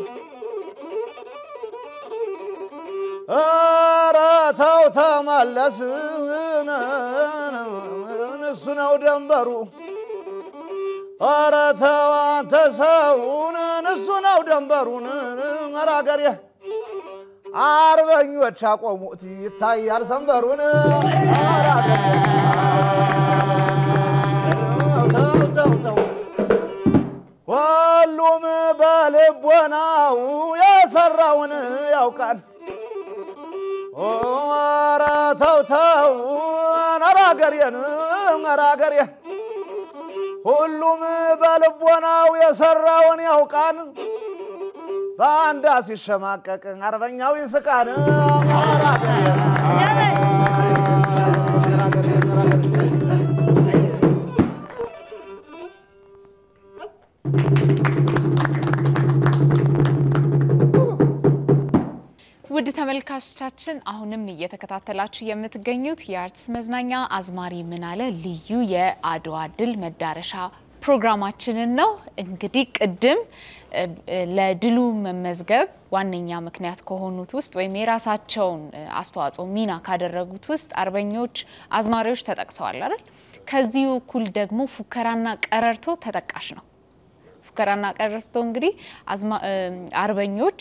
አራታው ተመለስን እሱ ነው ደንበሩ አራታው ተሰውን እሱ ነው ደንበሩን አራገሬ አርበኞች አቆሙት ይታያል ሰንበሩን አራገሬ ታው ታው ሁሉም በልቦናው ያሰራውን ያውቃል ኧረ ተው ተው አራገሬን አራገሬ ሁሉም በልቦናው የሰራውን ያውቃን በአንዳ ሲሸማቀቅ አርበኛው ይስቃን አራገሬን ውድ ተመልካቾቻችን አሁንም እየተከታተላችሁ የምትገኙት የአርትስ መዝናኛ አዝማሪ ምናለ ልዩ የአድዋ ድል መዳረሻ ፕሮግራማችንን ነው። እንግዲህ ቅድም ለድሉ መመዝገብ ዋነኛ ምክንያት ከሆኑት ውስጥ ወይም የራሳቸውን አስተዋጽኦ ሚና ካደረጉት ውስጥ አርበኞች አዝማሪዎች ተጠቅሰዋል አይደል? ከዚሁ እኩል ደግሞ ፉከራና ቀረርቶ ተጠቃሽ ነው። ፉከራና ቀረርቶ እንግዲህ አዝማ አርበኞች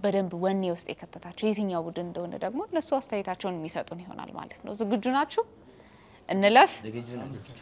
በደንብ ወኔ ውስጥ የከተታቸው የትኛው ቡድን እንደሆነ ደግሞ ለሱ አስተያየታቸውን የሚሰጡን ይሆናል ማለት ነው። ዝግጁ ናችሁ? እንለፍ። ዝግጁ ናችሁ?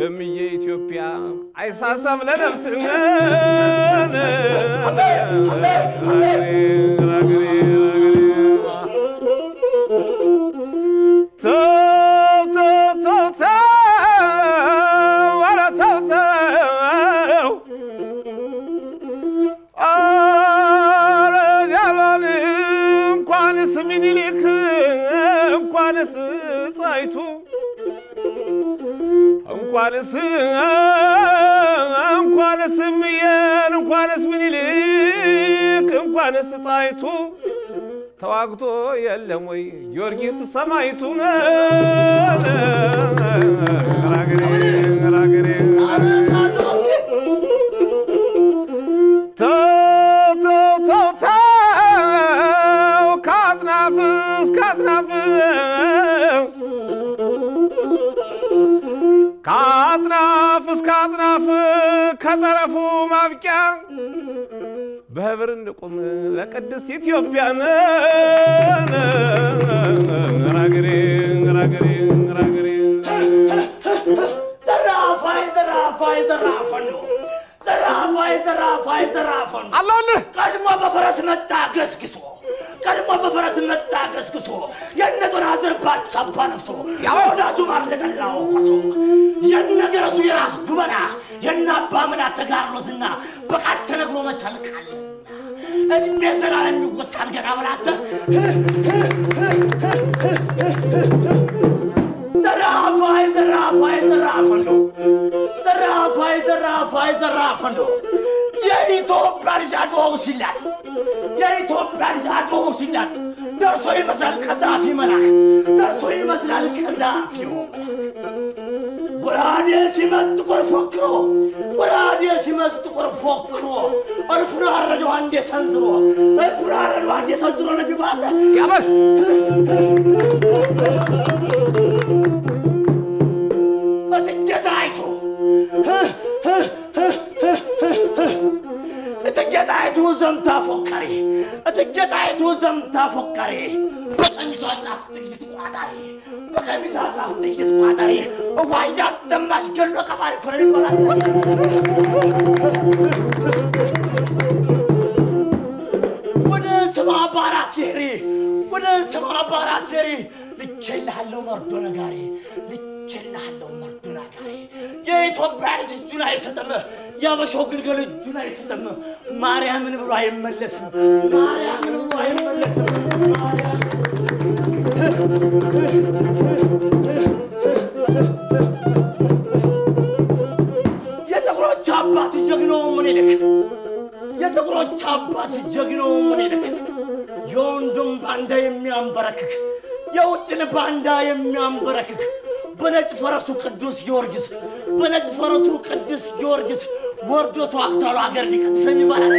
بمية إثيوبيا عيسى سبلا تواجدوا يا لموي يورجيس سمايتونا راجرين راجرين تو تو تو تو كات نافس كات نافس كات نافس كات نافس كترفو ما بكيا بهبرنكم لقدس إثيوبيا راجرين راجرين راجرين زرافة زرافة زرافة زرافة زرافة زرافة الله قد ما بفرس متاع قسقسوا كلمة بفرس متاعكس كسو ينّت ونازر بات شابا نفسو يونا جمار لدلّه وفسو ينّت رسو يراس قبنا ينّت بامنا تقار لزنا بقات تنقلو مجال قلنا النسر على النوصال جنابلات زرافة زرافة زرافة لو زرافة زرافة زرافة لو يا إثوب برجات ووسيلات يا إثوب برجات ووسيلات درسوي مثلا كذا في مناخ درسوي مثلا كذا في يوم برادي سمعت تقول فكرو برادي سمعت تقول فكرو الفرار الجوان دي سنزرو الفرار الجوان دي سنزرو نبي بات يا بس ما تجتاعتو ها ها أتجدعت وزم تفكري أتجدعت وزم تفكري بخمسات أفتجت قادري بخمسات أفتجت قادري وعياس دمش كله كفار كريم بلاد وده سبعة بارات شهري وده سبعة بارات شهري لتشيل حلو مردونا قاري لتشيل حلو مردونا قاري يا توب بعد الجناي ستمه يا بشوق الجل الجناي ستمه ماريا من إبراهيم ملسم ماريا من إبراهيم ملسم ماريا يا تقول شابات الجنون من لك يا تقول شابات الجنون من لك يوم دم باندايم يام بركك يا وتشل باندايم يام بركك بنات فرسو قدوس جورجس بنات فرسو قدوس جورجس وردو توقتالو عقر لك تسمي بلد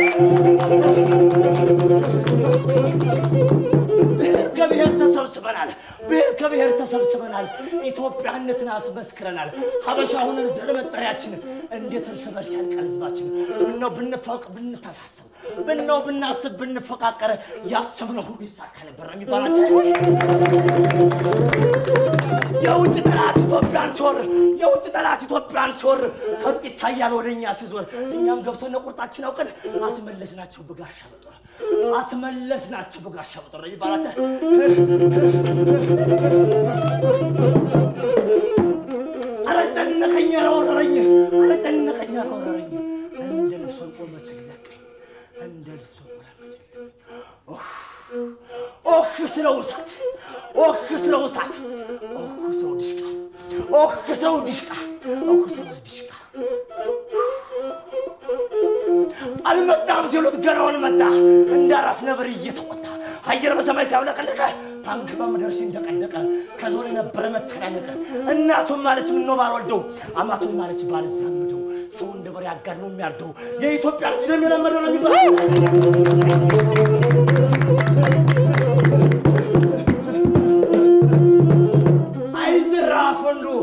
بير كبير تسبسبنال بير كبير تسبسبنال ኢትዮጵያነት ናስ መስክረናል ሀበሻውን ዘረመጣሪያችን እንዴት ተሰበር ያልቀልዝባችን ምነው ብንፋቅ ብንተሳሰብ ምነው ብናስብ ብንፈቃቀር ያሰብነው ሁሉ ይሳካ ነበር የሚባላተ የውጭ ጠላት ኢትዮጵያን ሶር የውጭ ጠላት ኢትዮጵያን ሶር ከርቅ ይታያል ወደኛ ሲዞር እኛም ገብተን ቁርጣችን አውቀን አስመለስናቸው በጋሻ በጦር አስመለስናቸው በጋሻ በጦር የሚባላተ أنا تنّك يا روري، أنا تنّك يا روري، أندل سوكر ما تجلك، أندل سوكر ما تجلك، أخ، أخ سلوسات، أخ سلوسات، أخ سودشكا، أخ سودشكا، أخ سودشكا. المتعب زلود جرون متع، ندرس نبرية وتع، هير بسماي سولا كلك. تانك بامدرسين دكان دكان كزورنا برمت خلانك أنا توم مالك من نوبار ولدو أما توم مالك بارز سامدو سون دبر يا كرنوم ياردو يهي توم بارز دم يلا مرونا بيبار عايز الرافون لو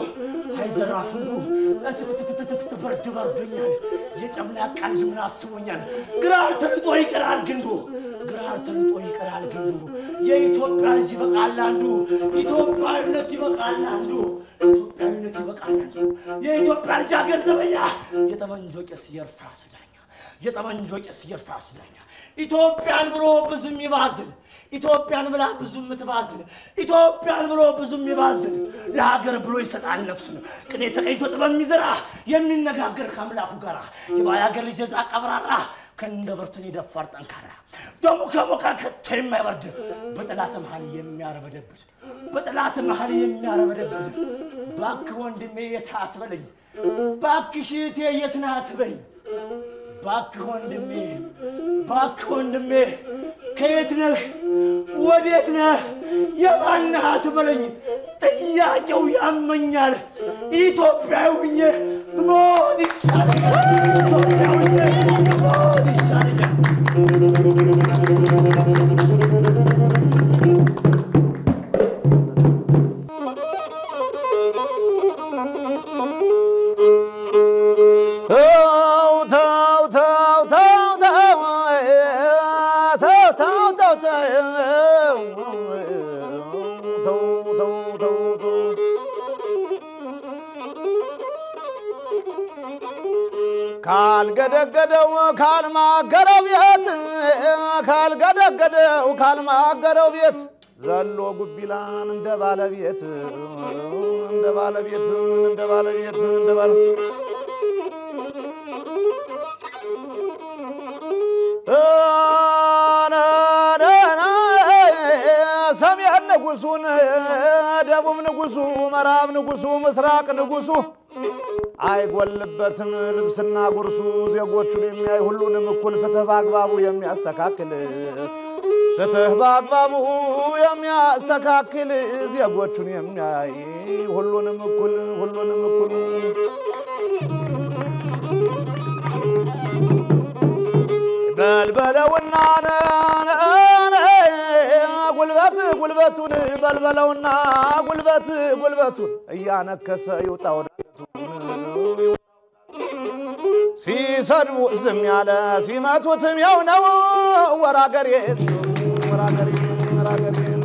عايز الرافون لو لا تت تت تت تت برد برد بنيان يجمعنا كان جمعنا سويان قرار تلوي قرار جندو قرار تلوي قرار جندو የኢትዮጵያ ሕዝብ በቃላንዱ ኢትዮጵያዊነት ይበቃላንዱ ኢትዮጵያዊነት ይበቃላንዱ የኢትዮጵያ ሀገር ዘበኛ የጠመንጆ ቄስ የርሳሱ ዳኛ የጠመንጆ ቄስ የርሳሱ ዳኛ ኢትዮጵያን ብሎ ብዙም ይባዝን ኢትዮጵያን ብላ ብዙም ትባዝን ኢትዮጵያን ብሎ ብዙም ይባዝን ለሀገር ብሎ ይሰጣል ነፍሱን ቅኔ ተቀይቶ ጥበብ ይዘራ የሚነጋገር ከአምላኩ ጋራ የባያ ሀገር ልጅ ዘዛ ቀብራራ كندبرتني دفّر تنكره، دموع كموكا كتير ما يبرد، بطلات محلية ميارة بدبز، بطلات محلية ميارة بدبز، باك وند مية ثات بلين، باك شيء تيجي تنات بلين، باك وند مية، باك وند مية، كيتنا، وديتنا، يبان هات بلين، تيا جو يامنيار، إيتو بعوني، مودي سالي. Thank you. كال قد قد وكال ما قروبيت كال قد قد وكال ما قروبيت زلو قبيلان اندبال بيت اندبال بيت اندبال بيت اندبال سمع النقص دبو نقص مرام نقص مسراق نقص አይጎልበትም ልብስና ጉርሱ ዜጎቹን የሚያይ ሁሉንም እኩል ፍትህ ባግባቡ የሚያስተካክል ፍትህ ባግባቡ የሚያስተካክል ዜጎቹን የሚያይ ሁሉንም እኩል ሁሉንም እኩል በልበለውና ጉልበት ጉልበቱን በልበለውና ጉልበት ጉልበቱን እያነከሰ ይውጣው سيسروا الزميالة سيماتوا تميونا ورا قريب ورا قريب ورا قريب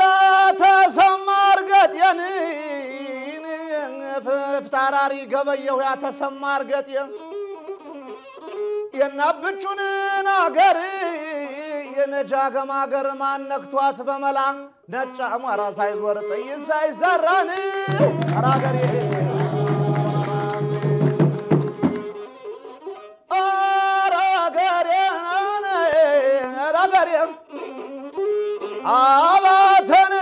يا تسمار قد ينين فتراري قبيو يا تسمار قد ين ينبتشون ناقري የነጃገ ማገር ማነክቷት በመላ ነጭ አማራ ሳይዞር ጥይ ሳይዘራን አራገሪ አራገሪ አራገሪ አባተን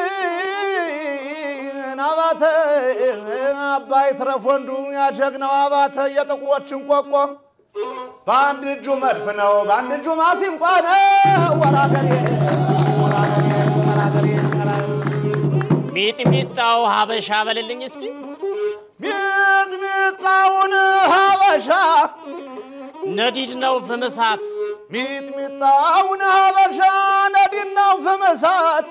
አባተ አባይ ትረፈንዱ ያጀግነው አባተ የጥቁሮችን ቆቆ ባንድ ጁ መድፍ ነው ባንድ ጁ ማሲንቆ ነው ወራገሪ ወራገሪ ወራገሪ ሚጥሚጣው ሀበሻ በልልኝ እስኪ ሚጥሚጣውን ሀበሻ ነዲድ ነው ፍምሳት ሚጥሚጣውን ሀበሻ ነዲድ ነው ፍምሳት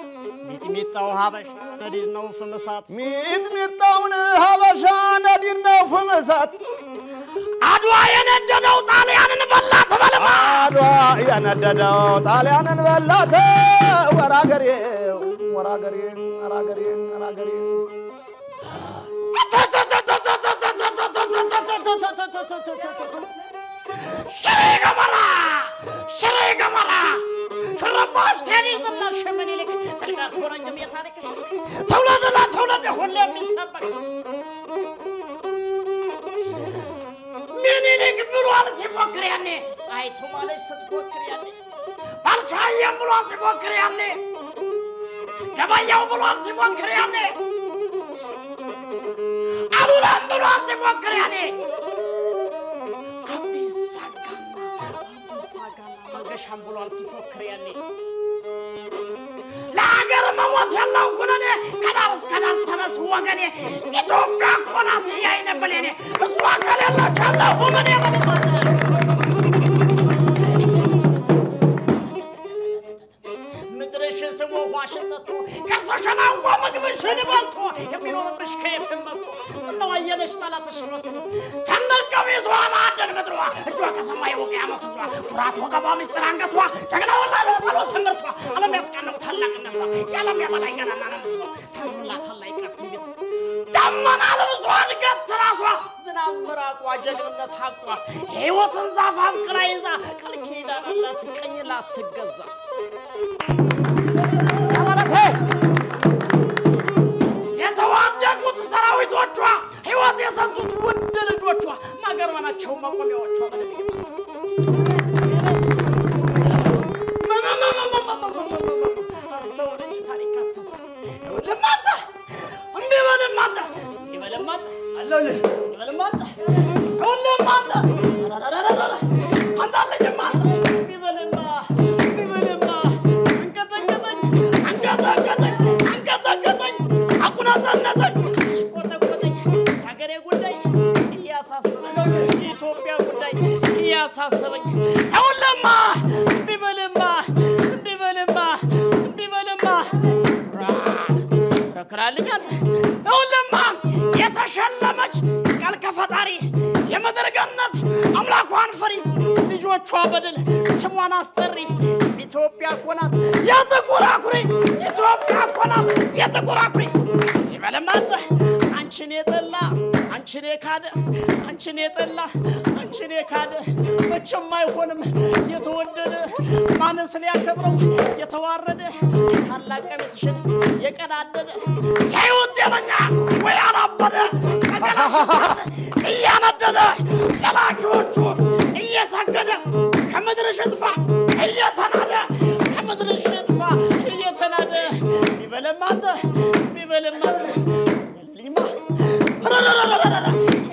ሚጥሚጣው ሀበሻ ነዲድ ነው ፍምሳት ሚጥሚጣውን ሀበሻ ነዲድ ነው ፍምሳት አድዋ የነደደው ጣሊያንን በላት በለማ አድዋ የነደደው ጣሊያንን በላት ወራገሪ ወራገሪ ወራገሪ ወራገሪ ሽሬ ገመራ ሽሬ ገመራ ትረባሽ ተሪዝና ሽመኒልክ ጥልቀት ወረኝም የታሪክ ተውለደ ተውለደ ሁሌ የሚሰበክ منينك برواسي فكرياني، أي تومالي ست فكرياني، بالشاي برواسي فكرياني، كبايو برواسي فكرياني، ألولام برواسي فكرياني، أبي سكانا، أبي سكانا، مغشام برواسي فكرياني، لا غير ما وصلوا كناني، كنارس كنار ثمس هو غني، إتوبيا كناتي يا إنبليني. اللهم اني مدري شو سمو واشنطتو كرسشنا ومقبل شنو بلطو يمينون بشكيف تمتو انه عينش ثلاث شروس سن القميص وما عدل مدروا اجوا كسماي وقيا مسوا قرات وقبا مسترانقتوا تقنا والله لو طلو تمرتوا على ما يسكنوا تلق النبرا يا لم يبلا يننا نانا تملا تلا يقتم دمنا لبزوان قد تراسوا نامراق واجلنا تحقق هو تنزاف كرايزا قال كيدا لا تقني لا تغزا امانته يتواجدوا تسراويتوچوا هوت يسنتوت ودلجوچوا ماغرماناچو ماقوميوچوا ماما ماما ماما استوري تاريخات تسا لماذا امبي لماذا لماذا الله لماذا؟ لماذا؟ لماذا؟ هذا اللي لماذا؟ بيبا لما بيبا لما انقطع انقطع انقطع انقطع انقطع اكو ناس ناس كوتا كوتا هاجري غداي يا ساسبني اثيوبيا غداي يا ساسبني اول لما بيبا لما بيبا لما بيبا لما ركرالي اول لما يتشلمج كفتاري يا مدر جنات أملاك وانفري لجوا تشابدل سموان أستري إثيوبيا كونات يا تقول أكوري إثيوبيا كونات يا تقول أكوري يبلمات عن أنشني تلا أنشني كاد أنشني تلا أنشني كاد بتشم ما يكونم يتودد ما نسلي أكبروا يتوارد الله كمسشن يكنادد سيود يدنا ويا ربنا يا ندنا لا كوتو يا سكنا محمد رشيد فا يا ثنادا محمد رشيد فا يا ثنادا بيبل ماذا بيبل ماذا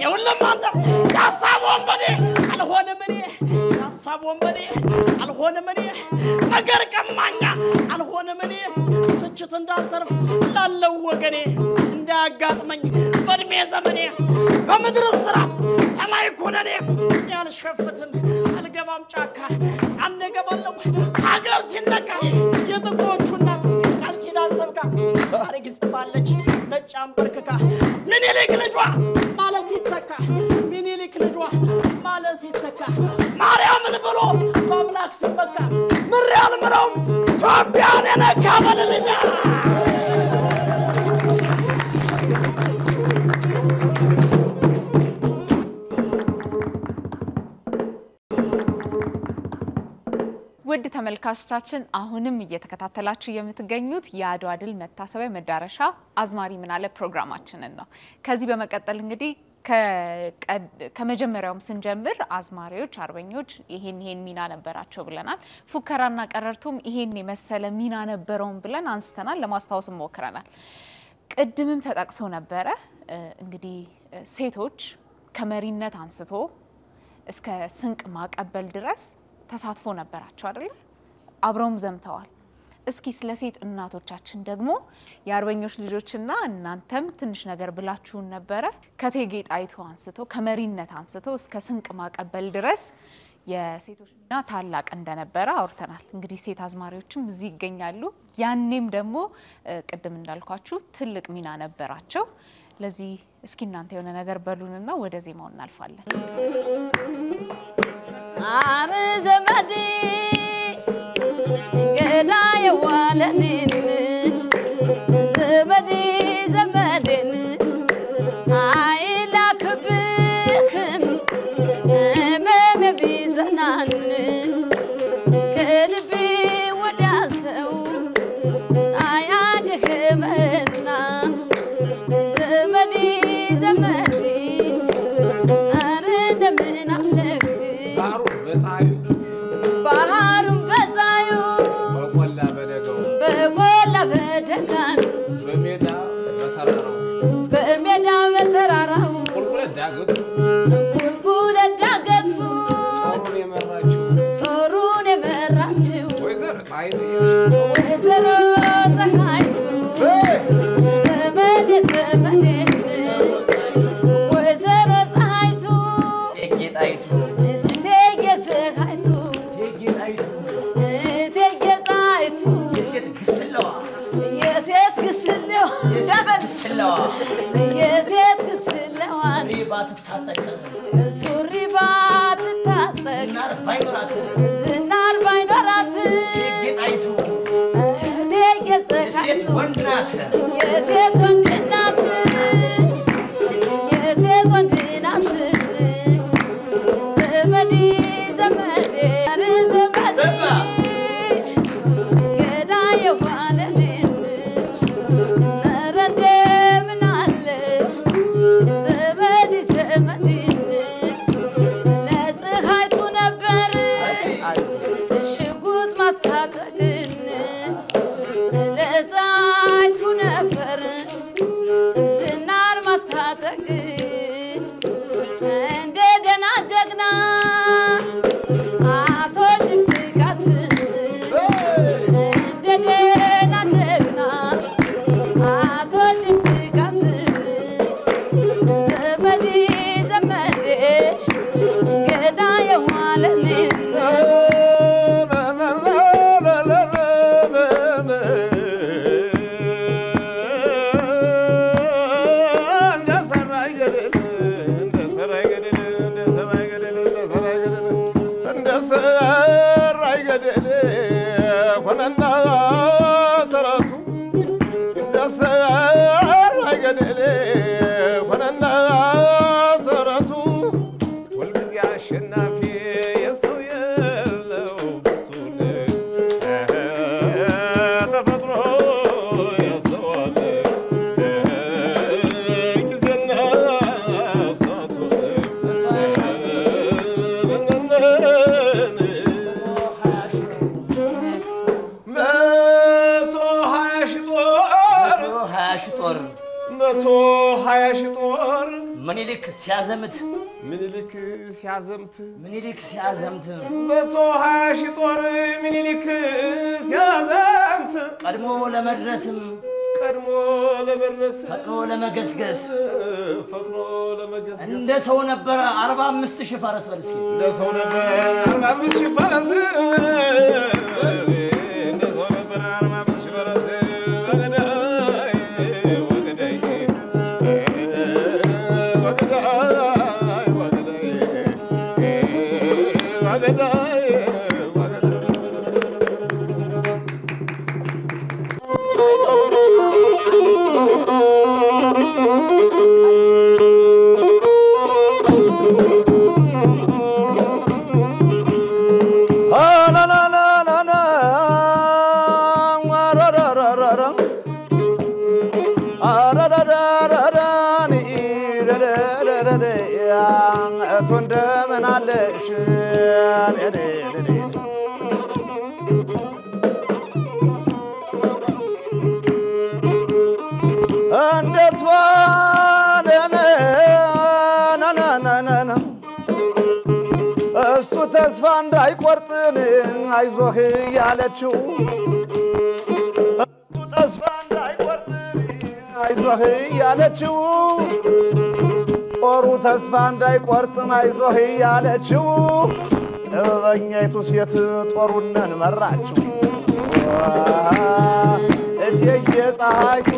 يا ولا ما أنت يا سابون بدي على هون مني يا سابون بدي على هون مني نجار كمانيا على هون مني تجتن دار طرف لا لوجني دعات مني برمي زمني بمدرس راب سماي كونني يا الشفتن على جبام شاكا عند جبلو أجر سندكا يتقوى شننا على كذا سبكا على كذا نجامبرككا مني لك نجوا مالسيتكا مني لك نجوا مالسيتكا مريم البلو فملاك سبكا مريال مروم تبيان أنا كابل لنا ود ተመልካቾቻችን አሁንም እየተከታተላችሁ የምትገኙት ያዱ አድል መታሰበ መዳረሻ አዝማሪ ምናለ ፕሮግራማችንን ነው። ከዚህ በመቀጠል እንግዲህ ከመጀመሪያውም ስንጀምር አዝማሪዎች አርበኞች ይሄን ይሄን ሚና ነበራቸው ብለናል። ፉከራና ቀረርቱም ይሄን የመሰለ ሚና ነበረውን ብለን አንስተናል፣ ለማስታወስ ሞክረናል። ቅድምም ተጠቅሶ ነበረ እንግዲህ ሴቶች ከመሪነት አንስቶ እስከ ስንቅ ማቀበል ድረስ ተሳትፎ ነበራቸው አይደል? አብሮም ዘምተዋል። እስኪ ስለ ሴት እናቶቻችን ደግሞ ያርበኞች ልጆችና እናንተም ትንሽ ነገር ብላችሁ ነበረ። ከቴጌ ጣይቱ አንስቶ ከመሪነት አንስቶ እስከ ስንቅ ማቀበል ድረስ የሴቶች እና ታላቅ እንደነበረ አውርተናል። እንግዲህ ሴት አዝማሪዎችም እዚህ ይገኛሉ። ያንንም ደግሞ ቅድም እንዳልኳችሁ ትልቅ ሚና ነበራቸው። ለዚህ እስኪ እናንተ የሆነ ነገር በሉንና ወደ ዜማው እናልፋለን። عارز مدي قداي والنين زبدي زبدين عيلك بكم امام بيزنان قلبي وداسو عياك منا زبدي زبدي ارد من عليك بحارم بزايو بولا بدقو بولا بدقان بميدا بترارو بميدا بترارو قرقورة داقت قرقورة داقت طروني مراجو طروني مراجو ويزر تعيزي ويزر تخايتو سمدي سمدي ويزر تعيتو تيجي تعيتو يا زيت السلوان زريبات التاتك زريبات التاتك زنار باينورات زنار باينورات تيجي عيتو تيجي زيت ونات يا زيت ونات يا زيت ونات زمدي زمدي زمدي لا زعيت نفر سيعزمت من لك سيعزمت من لك سيعزمت بطوها شي طور من لك سيعزمت قدمو لما الرسم قدمو لما الرسم فقرو لما قسقس فقرو لما قسقس عند سو نبر أربعة مست شي فارس مسكين عند سو نبر أربعة مست شي فارس ተስፋ እንዳይቆርጥን አይዞህ ያለችው ተስፋ እንዳይቆርጥን አይዞህ ያለችው ጦሩ ተስፋ እንዳይቆርጥን አይዞህ ያለችው ጥበበኛይቱ ሴት ጦሩነን መራችው እትዬ ፀሐይቱ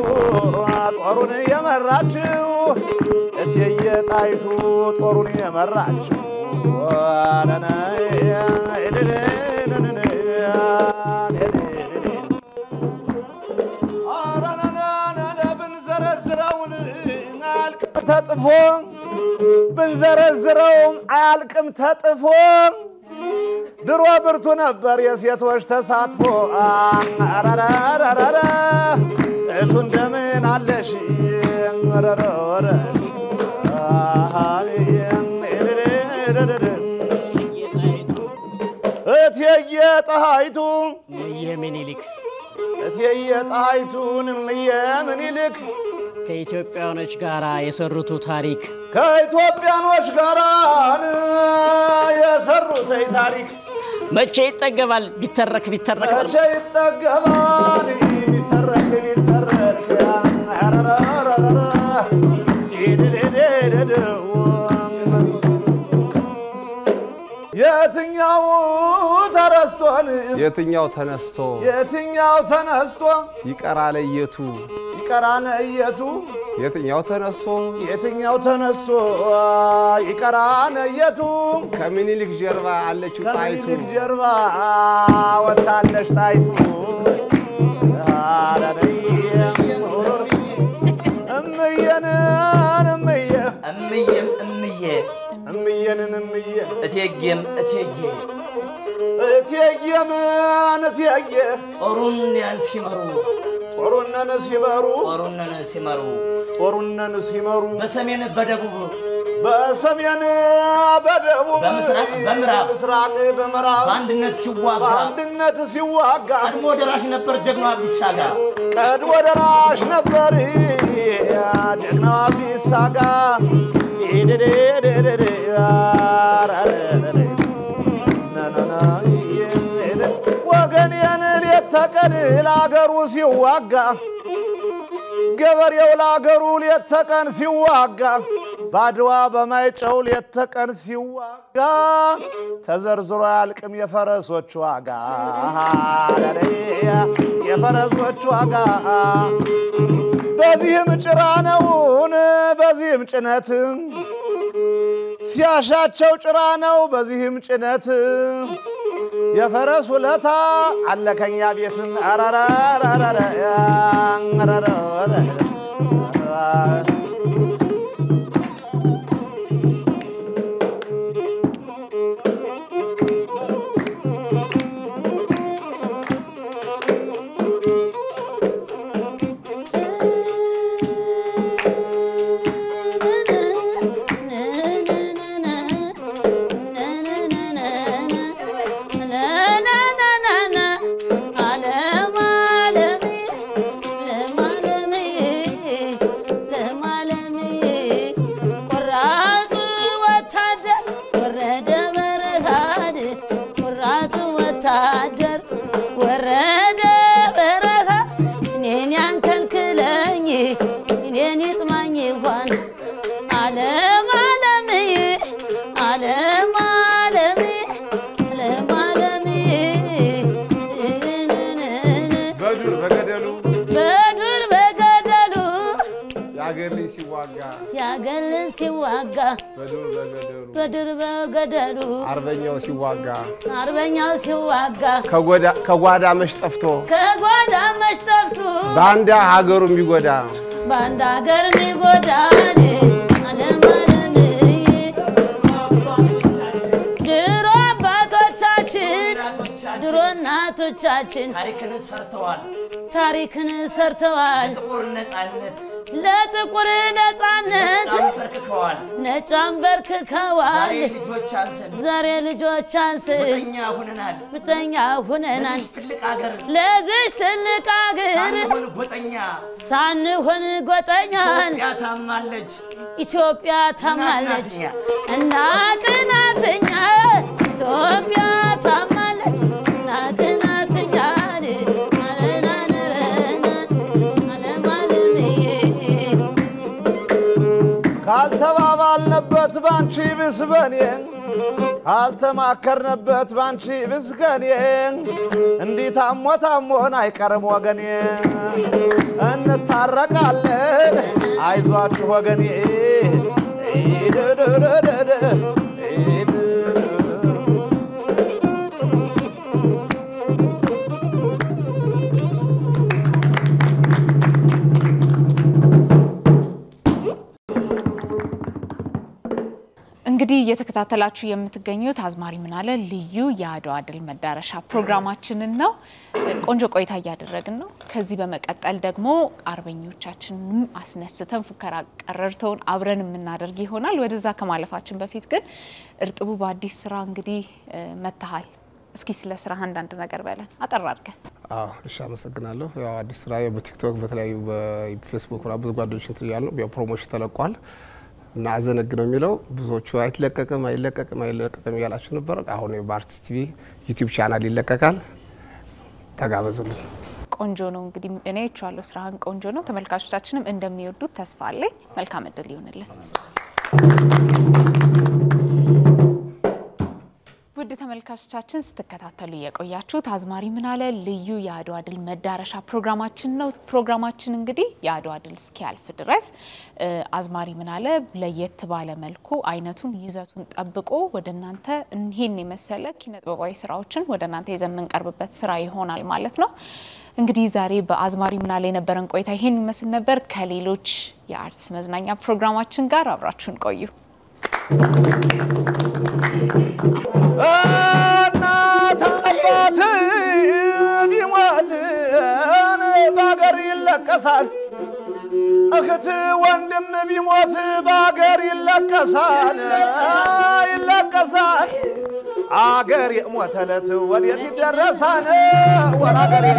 ጦሩን የመራችው እትዬ ጣይቱ ጦሩን የመራችው أنا نايا إلي نايا نايا أنا نانا بنزر الزراون عالكم تطفون بنزر الزراون عالكم تطفون دروا برتو نبر يا سيات واش تسعطفو رارارارارا إتون دمين على شيء رارارارا أتيا تهايتون ميمني لك أتيا تهايتون ميمني لك كإثيوبيان وشجارة يسرّتو تاريخ كإثيوبيان وشجارة يسرّتو تاريخ ما شيء تجبل بترك بترك ما شيء تجبل بترك بترك أرارا أرارا የትኛው ተነስቶን የትኛው ተነስቶ የትኛው ተነስቶ ይቀራል እየቱ ይቀራል እየቱ የትኛው ተነስቶ የትኛው ተነስቶ ይቀራል እየቱ ከሚኒሊክ ጀርባ አለችው ጣይቱ ከሚኒሊክ ጀርባ ወጣለች ጣይቱ አላደየ እምየነ እምየ እምየም እምየ أميان أميان أتيجيم أتيجيم أتيجيم أنا أتيجيم أروني أنا سيمارو أروني أنا سيمارو أروني أنا سيمارو أروني أنا سيمارو بسمي أنا بدربو بسمي أنا بدربو بمسرع بمرع بمسرع بمرع باندنا تسوّع باندنا تسوّع أدمو دراشنا برجعنا بيساعا أدمو دراشنا برجعنا بيساعا دي دي دي دي دي بازيم ጭራነውን بازيم ጭነት ሲያሻቸው ጭራነው بازيم ጭነት የፈረስ ወለታ አለከኛ ቤት አራራራራራ አራራራራ أربعين يوسي واجا. أربعين يوسي واجا. كعودا كعودا مشتفتو. كعودا مشتفتو. باندا هاجرو ميغودا. باندا هاجرو ميغودا. درو باتو تشين. درو ناتو تشين. تاريخنا سرتوال. تاريخنا سرتوال. لا تقولين أنت نجامبرك كوال زاري لجوا chance بتنيا هونان لا زشت لك أجر سان هون قطعان إثيوبيا تمالج ناقنا تنيا إثيوبيا تمالج ناقنا هالتماكرنبت بانشي بسبانين هالتماكرنبت بانشي بسكانين اندي تامو تامو نايكرم وغنين انتارقالن عايزواجو وغنين እንግዲህ እየተከታተላችሁ የምትገኙት አዝማሪ ምናለ ልዩ ያዶአ ድል መዳረሻ ፕሮግራማችንን ነው። ቆንጆ ቆይታ ያደረግን ነው። ከዚህ በመቀጠል ደግሞ አርበኞቻችንን አስነስተን ፉከራ ቀረርተውን አብረን እናደርግ ይሆናል። ወደዛ ከማለፋችን በፊት ግን እርጥቡ በአዲስ ስራ እንግዲህ መጣሃል። እስኪ ስለ ስራ አንድ አንድ ነገር በለን አጠር አድርገን። አዎ እሺ አመሰግናለሁ። ያው አዲስ ስራ በቲክቶክ በተለያዩ በፌስቡክ ላይ ብዙ ጓደኞችን ትያለው በፕሮሞሽን ተለቋል። نازنك نميلو بزوجي عيت لك كم عيل لك كم عيل لك كم يلا شنو برا هوني بارتس تي يوتيوب قناة لك كال تجاوزون. كونجونو قدي أنا يشوالو سرعان كونجونو تملكاش تاچنم إندميو دو تسفالي ملكام الدليون اللي. ودي تملكاش تاچن ستكتاتلويك أو يأشوا تازماري مناله ليو يادو عدل مدارشة برنامجين نو برنامجين عندي يادو عدل سكيل في الدرس أزماري مناله بليت باله ملكو عينتون يزاتون تبقو ودنا أنت نهيني مسألة كنا بقاي سراوتشن ودنا أنت إذا من قرب بس سراي هون على مالتنا عندي زاري بأزماري مناله نبرن كوي تهين مثل نبر كليلوش يارس مزنايا برنامجين قراب راتشون كويو. أنا تبتني موتني باقري لك سان أختي وندم بموتي باقري لك سان لك سان عقري موتلت وليتي درسان ولا قري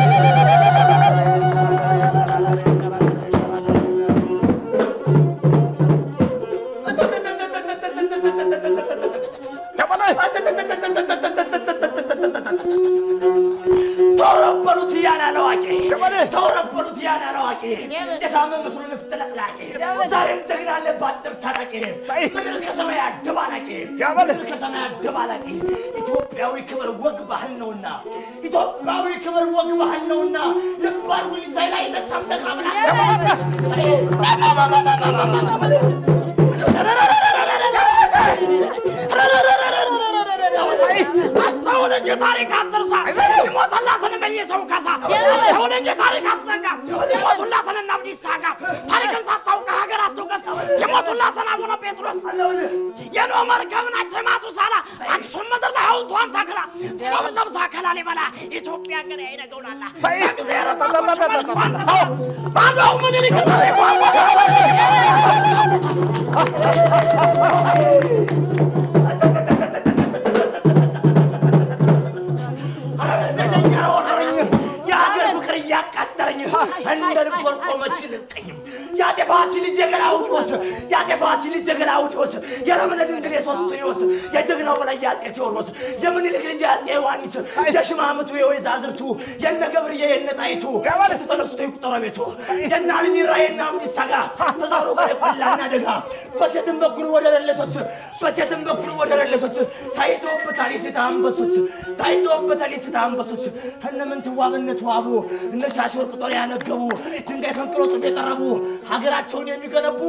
يا تفاصيل الجغلا وتوس يا تفاصيل الجغلا وتوس يا رب الذين دريس وسطيوس يا جغلا ولا ياتي تورس يا من لك رجاء يوانيس يا شمامتو يا ويزازرتو يا نغبريه يا نطايتو يا تتلسطو يقطربيتو يا نالني راينا امتساغا تزارو كلنا دغا بسيتم بكون ودللسوت بسيتم بكون ودللسوت تايتو بتاليس تامبسوت تايتو بتاليس تامبسوت هن من توابنت وابو نشاشور قطريا نغبو ድንጋይ ፈንቅለው ጥብ የጠረቡ ሀገራቸውን የሚገነቡ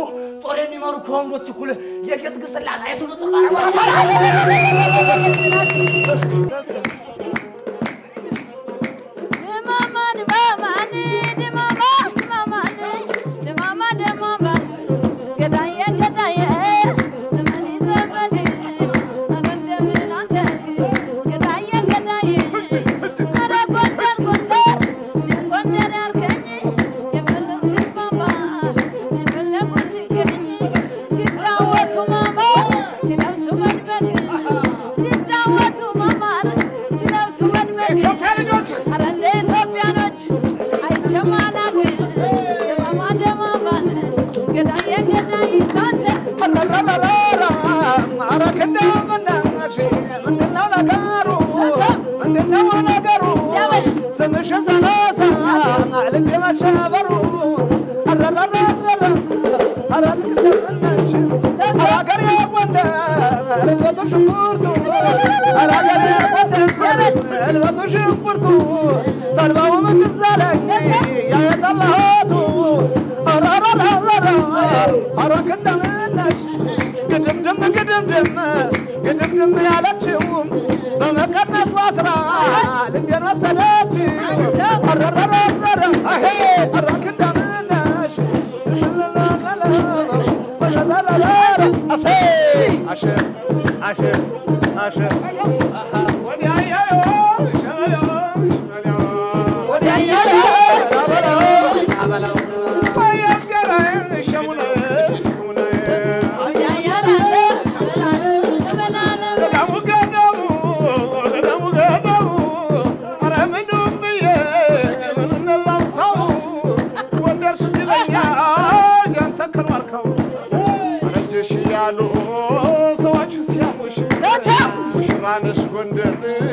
ጦር የሚመሩ ኮምቦች ሁሉ የሸት ግስላት አይቱ ጦር Let's go and do it.